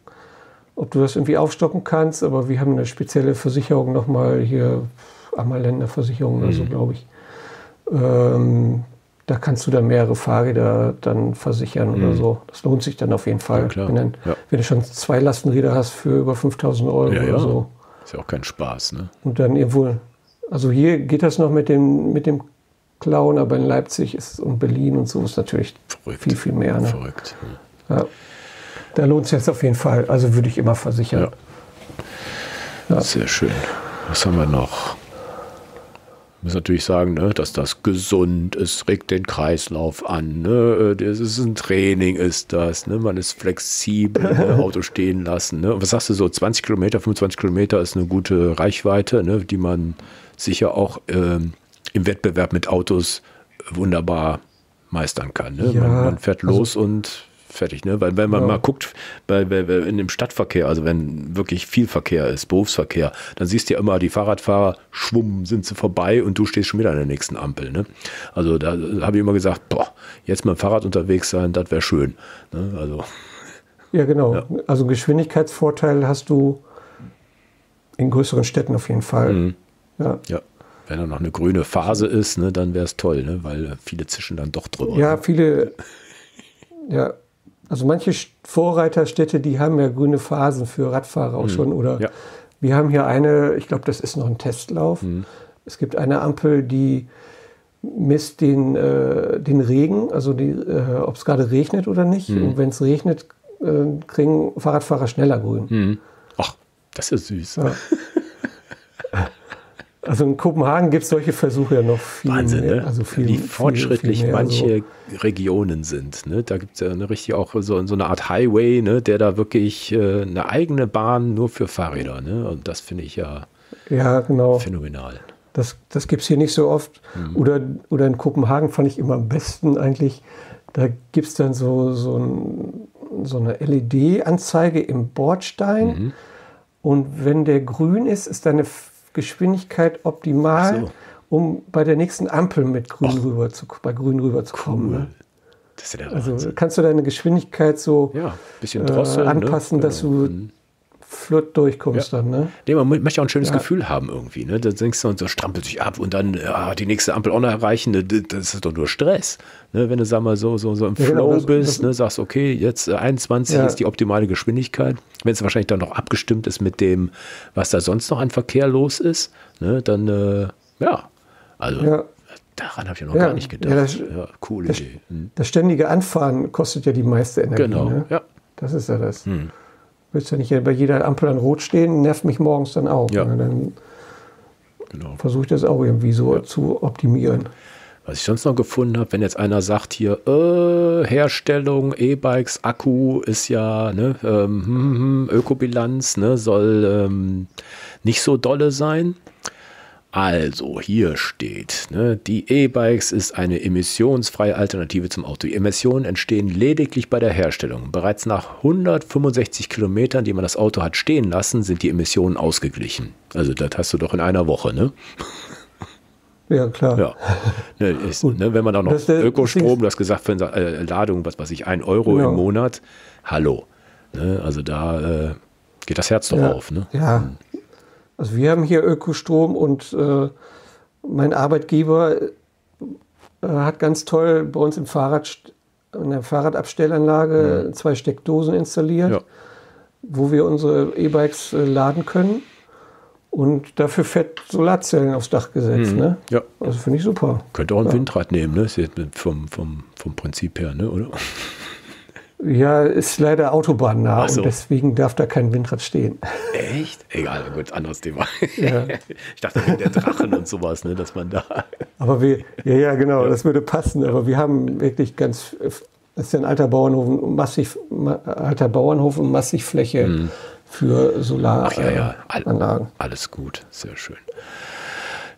ob du das irgendwie aufstocken kannst. Aber wir haben eine spezielle Versicherung nochmal hier, Ammerländer Versicherung mhm. oder so, glaube ich. Ähm, Da kannst du dann mehrere Fahrräder dann versichern mhm. oder so. Das lohnt sich dann auf jeden Fall. Ja, klar. Wenn, dann, ja. wenn du schon zwei Lastenräder hast für über fünftausend Euro ja, oder ja. so. Ist ja auch kein Spaß, ne? Und dann irgendwo, also hier geht das noch mit dem, mit dem Klauen, aber in Leipzig ist, und Berlin und so ist natürlich Verrückt. viel, viel mehr. Ne? Verrückt. Ja. Ja. Da lohnt es jetzt auf jeden Fall. Also würde ich immer versichern. Ja. Ja. Sehr schön. Was haben wir noch? Ich muss natürlich sagen, ne, dass das gesund ist, es regt den Kreislauf an, ne, das ist ein Training, ist das, ne, man ist flexibel, ne, Auto stehen lassen. Ne. Und was sagst du so, zwanzig Kilometer, fünfundzwanzig Kilometer ist eine gute Reichweite, ne, die man sicher auch ähm, im Wettbewerb mit Autos wunderbar meistern kann. Ne. Ja, man, man fährt also los und fertig, ne? Weil wenn man ja. mal guckt, bei, bei, in dem Stadtverkehr, also wenn wirklich viel Verkehr ist, Berufsverkehr, dann siehst du ja immer die Fahrradfahrer, schwumm, sind sie vorbei und du stehst schon wieder an der nächsten Ampel. Ne? Also da habe ich immer gesagt, boah, jetzt mit dem Fahrrad unterwegs sein, das wäre schön. Ne? Also, ja, genau. Ja. Also Geschwindigkeitsvorteil hast du in größeren Städten auf jeden Fall. Mhm. Ja. ja. Wenn da noch eine grüne Phase ist, ne, dann wäre es toll, ne? Weil viele zischen dann doch drüber. Ja, ne? viele, ja. Also manche Vorreiterstädte, die haben ja grüne Phasen für Radfahrer auch mhm. schon. Oder ja. wir haben hier eine, ich glaube, das ist noch ein Testlauf. Mhm. Es gibt eine Ampel, die misst den, äh, den Regen, also äh, ob es gerade regnet oder nicht. Mhm. Und wenn es regnet, äh, kriegen Fahrradfahrer schneller grün. Mhm. Ach, das ist süß. Ja. Also in Kopenhagen gibt es solche Versuche ja noch viel Wahnsinn, mehr. Ne? Also viel, wie fortschrittlich viel, viel manche also. Regionen sind. Ne? Da gibt es ja eine, richtig auch so, so eine Art Highway, ne? Der da wirklich äh, eine eigene Bahn nur für Fahrräder. Ne? Und das finde ich ja, ja genau. phänomenal. Das, das gibt es hier nicht so oft. Mhm. Oder, oder in Kopenhagen fand ich immer am besten eigentlich, da gibt es dann so, so, ein, so eine L E D-Anzeige im Bordstein. Mhm. Und wenn der grün ist, ist da eine Geschwindigkeit optimal, so. um bei der nächsten Ampel mit grün Och. rüber zu, bei grün rüber zu kommen. Cool. Ne? Das ist ja der Wahnsinn. Also kannst du deine Geschwindigkeit so ja, bisschen drosseln, äh, anpassen, ne? Dass du mhm. flott durchkommst ja. dann. Ne? Nee, man möchte auch ein schönes ja. Gefühl haben irgendwie. Ne? Da denkst du, und so strampelt sich ab und dann ja, die nächste Ampel auch noch erreichen. Ne? Das ist doch nur Stress. Ne? Wenn du, sag mal, so, so, so im ja, Flow genau, das, bist, das, ne? sagst, okay, jetzt einundzwanzig ja. ist die optimale Geschwindigkeit. Wenn es wahrscheinlich dann noch abgestimmt ist mit dem, was da sonst noch an Verkehr los ist, ne? dann, äh, ja, also ja. daran habe ich ja noch ja. gar nicht gedacht. Ja, das, ja, coole das, Idee. Hm. Das ständige Anfahren kostet ja die meiste Energie. Genau, ne? ja. Das ist ja das. Hm. Willst du nicht bei jeder Ampel an Rot stehen, nervt mich morgens dann auch. Ja. Ne? Dann genau. versuche ich das auch irgendwie so ja. zu optimieren. Was ich sonst noch gefunden habe, wenn jetzt einer sagt hier, äh, Herstellung, E-Bikes, Akku ist ja, ne, ähm, Ökobilanz, ne, soll ähm, nicht so dolle sein. Also hier steht, ne, die E-Bikes ist eine emissionsfreie Alternative zum Auto. Die Emissionen entstehen lediglich bei der Herstellung. Bereits nach hundertfünfundsechzig Kilometern, die man das Auto hat stehen lassen, sind die Emissionen ausgeglichen. Also das hast du doch in einer Woche, ne? Ja, klar. Ja. Ne, ist, ne, wenn man auch noch das, das, Ökostrom, du hast gesagt, für eine äh, Ladung, was weiß ich, ein Euro genau. im Monat, hallo. Ne, also da äh, geht das Herz doch ja, auf, ne? Ja. Also wir haben hier Ökostrom und äh, mein Arbeitgeber äh, hat ganz toll bei uns im Fahrrad, in der Fahrradabstellanlage ja. zwei Steckdosen installiert, ja. wo wir unsere E-Bikes äh, laden können. Und dafür fährt Solarzellen aufs Dach gesetzt. Mhm. Ne? Ja. Also finde ich super. Könnte auch ein ja. Windrad nehmen, ne? Ist jetzt vom, vom, vom Prinzip her, ne? Oder? Ja, ist leider autobahnnah so. Und deswegen darf da kein Windrad stehen. Echt? Egal, gut, anderes Thema. Ja. Ich dachte wegen der Drachen und sowas, ne, dass man da. Aber wir, ja, ja, genau, ja. das würde passen. Aber wir haben wirklich ganz, das ist ja ein alter Bauernhof, massig, alter Bauernhof und massig Fläche. Mhm. für Solaranlagen. Ja, ja. All, alles gut, sehr schön.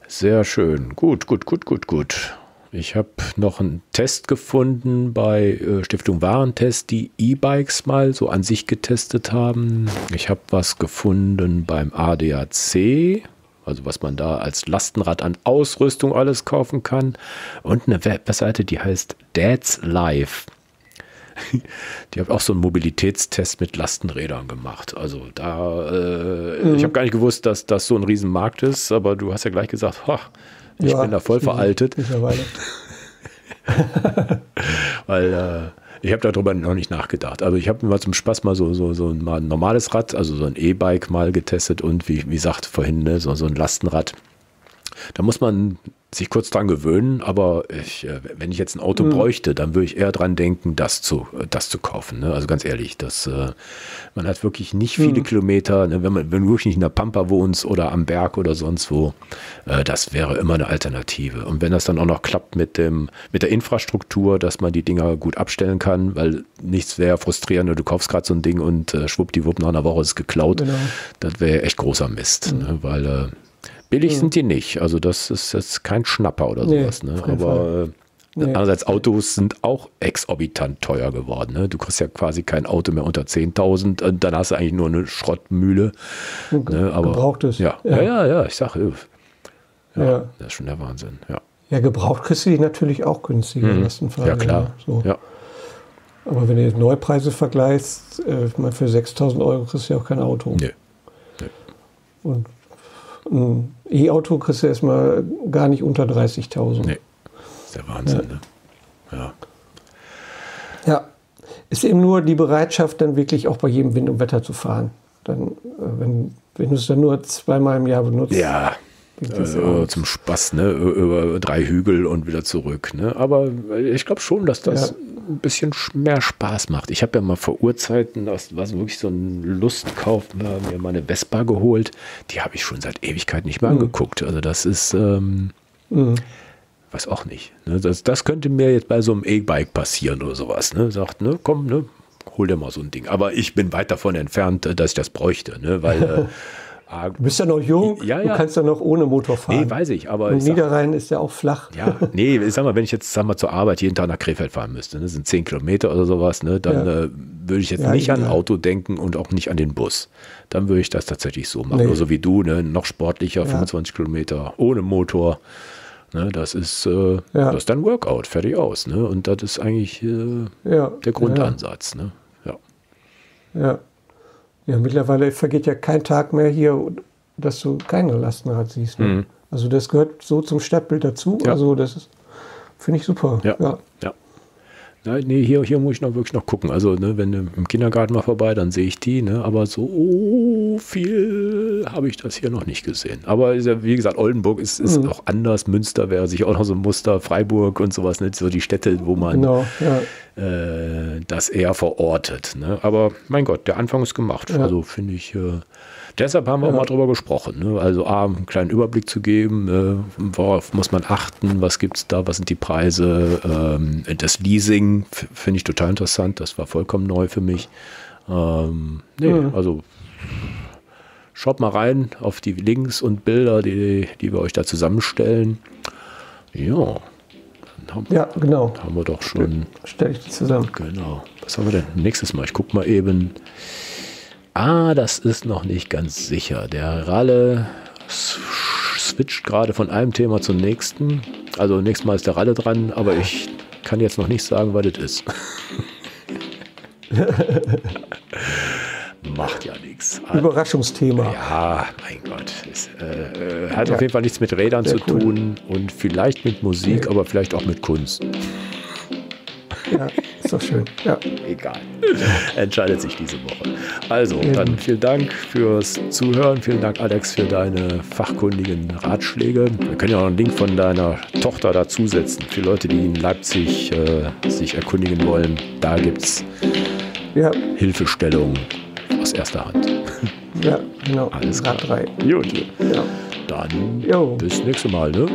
Sehr schön, gut, gut, gut, gut, gut. Ich habe noch einen Test gefunden bei äh, Stiftung Warentest, die E-Bikes mal so an sich getestet haben. Ich habe was gefunden beim A D A C, also was man da als Lastenrad an Ausrüstung alles kaufen kann. Und eine Webseite, die heißt Dad's Life. Die haben auch so einen Mobilitätstest mit Lastenrädern gemacht. Also da, äh, mhm. ich habe gar nicht gewusst, dass das so ein Riesenmarkt ist, aber du hast ja gleich gesagt, ha, ich ja, bin da voll veraltet. Mittlerweile. Weil äh, ich habe darüber noch nicht nachgedacht. Also ich habe mal zum Spaß mal so, so, so ein, ein normales Rad, also so ein E-Bike mal getestet und wie, wie gesagt vorhin, ne, so, so ein Lastenrad. Da muss man sich kurz dran gewöhnen, aber ich, äh, wenn ich jetzt ein Auto mhm. bräuchte, dann würde ich eher dran denken, das zu, äh, das zu kaufen. Ne? Also ganz ehrlich, das, äh, man hat wirklich nicht viele mhm. Kilometer, ne? wenn man wenn du wirklich nicht in der Pampa wohnst oder am Berg oder sonst wo, äh, das wäre immer eine Alternative. Und wenn das dann auch noch klappt mit dem mit der Infrastruktur, dass man die Dinger gut abstellen kann, weil nichts wäre frustrierender, du kaufst gerade so ein Ding und äh, schwuppdiwupp nach einer Woche ist es geklaut. Genau. Das wäre echt großer Mist, mhm. ne? weil äh, billig ja. sind die nicht, also das ist jetzt kein Schnapper oder sowas, nee, ne? aber nee. andererseits Autos sind auch exorbitant teuer geworden, ne? Du kriegst ja quasi kein Auto mehr unter zehntausend, dann hast du eigentlich nur eine Schrottmühle. Okay. Ne? Aber, Gebrauchtes. Ja. Ja. ja, ja, ja, ich sag, ja, ja. das ist schon der Wahnsinn, ja. Ja, gebraucht kriegst du die natürlich auch günstiger im besten Fall. Ja, klar, so. ja. Aber wenn du jetzt Neupreise vergleichst, für sechstausend Euro kriegst du ja auch kein Auto. Nee. nee. Und ein E-Auto kriegst du erstmal gar nicht unter dreißigtausend. Nee, das ist der Wahnsinn, ja. ne? Ja. Ja, ist eben nur die Bereitschaft, dann wirklich auch bei jedem Wind und Wetter zu fahren. Dann, wenn, wenn du es dann nur zweimal im Jahr benutzt. Ja, also, zum Spaß, ne? Über drei Hügel und wieder zurück, ne? Aber ich glaube schon, dass das ja. ein bisschen mehr Spaß macht. Ich habe ja mal vor Urzeiten, das war wirklich so ein Lustkauf, mir meine Vespa geholt. Die habe ich schon seit Ewigkeit nicht mehr mhm. angeguckt. Also das ist, ähm, mhm. weiß auch nicht. Ne? Das, das könnte mir jetzt bei so einem E-Bike passieren oder sowas. Ne? Sagt, ne, komm, ne, hol dir mal so ein Ding. Aber ich bin weit davon entfernt, dass ich das bräuchte, ne? weil äh, Du bist ja noch jung, ja, ja. du kannst ja noch ohne Motor fahren. Nee, weiß ich, aber... Und Niederrhein ist ja auch flach. Ja, nee, ich sag mal, wenn ich jetzt sag mal, zur Arbeit jeden Tag nach Krefeld fahren müsste, das sind zehn Kilometer oder sowas, ne, dann ja. äh, würde ich jetzt ja, nicht ja. an ein Auto denken und auch nicht an den Bus. Dann würde ich das tatsächlich so machen, nee. Nur so wie du, ne, noch sportlicher, ja. fünfundzwanzig Kilometer ohne Motor. Ne, das, ist, äh, ja. das ist dann Workout, fertig aus. Ne? Und das ist eigentlich äh, ja. der Grundansatz. Ja. Ne? Ja. ja. Ja, mittlerweile vergeht ja kein Tag mehr hier, dass du kein Lastenrad siehst. Ne? Mhm. Also das gehört so zum Stadtbild dazu. Ja. Also das finde ich super. Ja, ja. ja. Na, nee, hier, hier muss ich noch wirklich noch gucken. Also ne, wenn du im Kindergarten mal vorbei, dann sehe ich die. Ne? Aber so viel habe ich das hier noch nicht gesehen. Aber wie gesagt, Oldenburg ist, ist mhm. auch anders. Münster wäre sich auch noch so ein Muster. Freiburg und sowas. Ne? So die Städte, wo man... Genau, ja. das eher verortet. Ne? Aber mein Gott, der Anfang ist gemacht. Ja. Also finde ich, äh, deshalb haben wir ja. auch mal drüber gesprochen. Ne? Also A, einen kleinen Überblick zu geben, äh, worauf muss man achten, was gibt es da, was sind die Preise, ähm, das Leasing finde ich total interessant, das war vollkommen neu für mich. Ähm, nee, mhm. also schaut mal rein auf die Links und Bilder, die, die wir euch da zusammenstellen. Ja. Haben, ja, genau. Haben wir doch schon. Stell ich die zusammen. Genau. Was haben wir denn nächstes Mal? Ich guck mal eben. Ah, das ist noch nicht ganz sicher. Der Ralle switcht gerade von einem Thema zum nächsten. Also nächstes Mal ist der Ralle dran, aber ich kann jetzt noch nicht sagen, was das ist. Macht ja nichts. Überraschungsthema. Ja, mein Gott. Es, äh, hat ja. auf jeden Fall nichts mit Rädern Sehr zu cool. tun und vielleicht mit Musik, nee. aber vielleicht auch mit Kunst. Ja, ist doch schön. Ja. Egal. Entscheidet sich diese Woche. Also, ja. dann vielen Dank fürs Zuhören. Vielen Dank, Alex, für deine fachkundigen Ratschläge. Wir können ja auch einen Link von deiner Tochter dazusetzen. Für Leute, die in Leipzig äh, sich erkundigen wollen, da gibt es ja. Hilfestellungen. Aus erster Hand. Ja, genau. Alles klar. Rad drei. Gut. Ja. Dann jo. bis nächstes Mal, ne?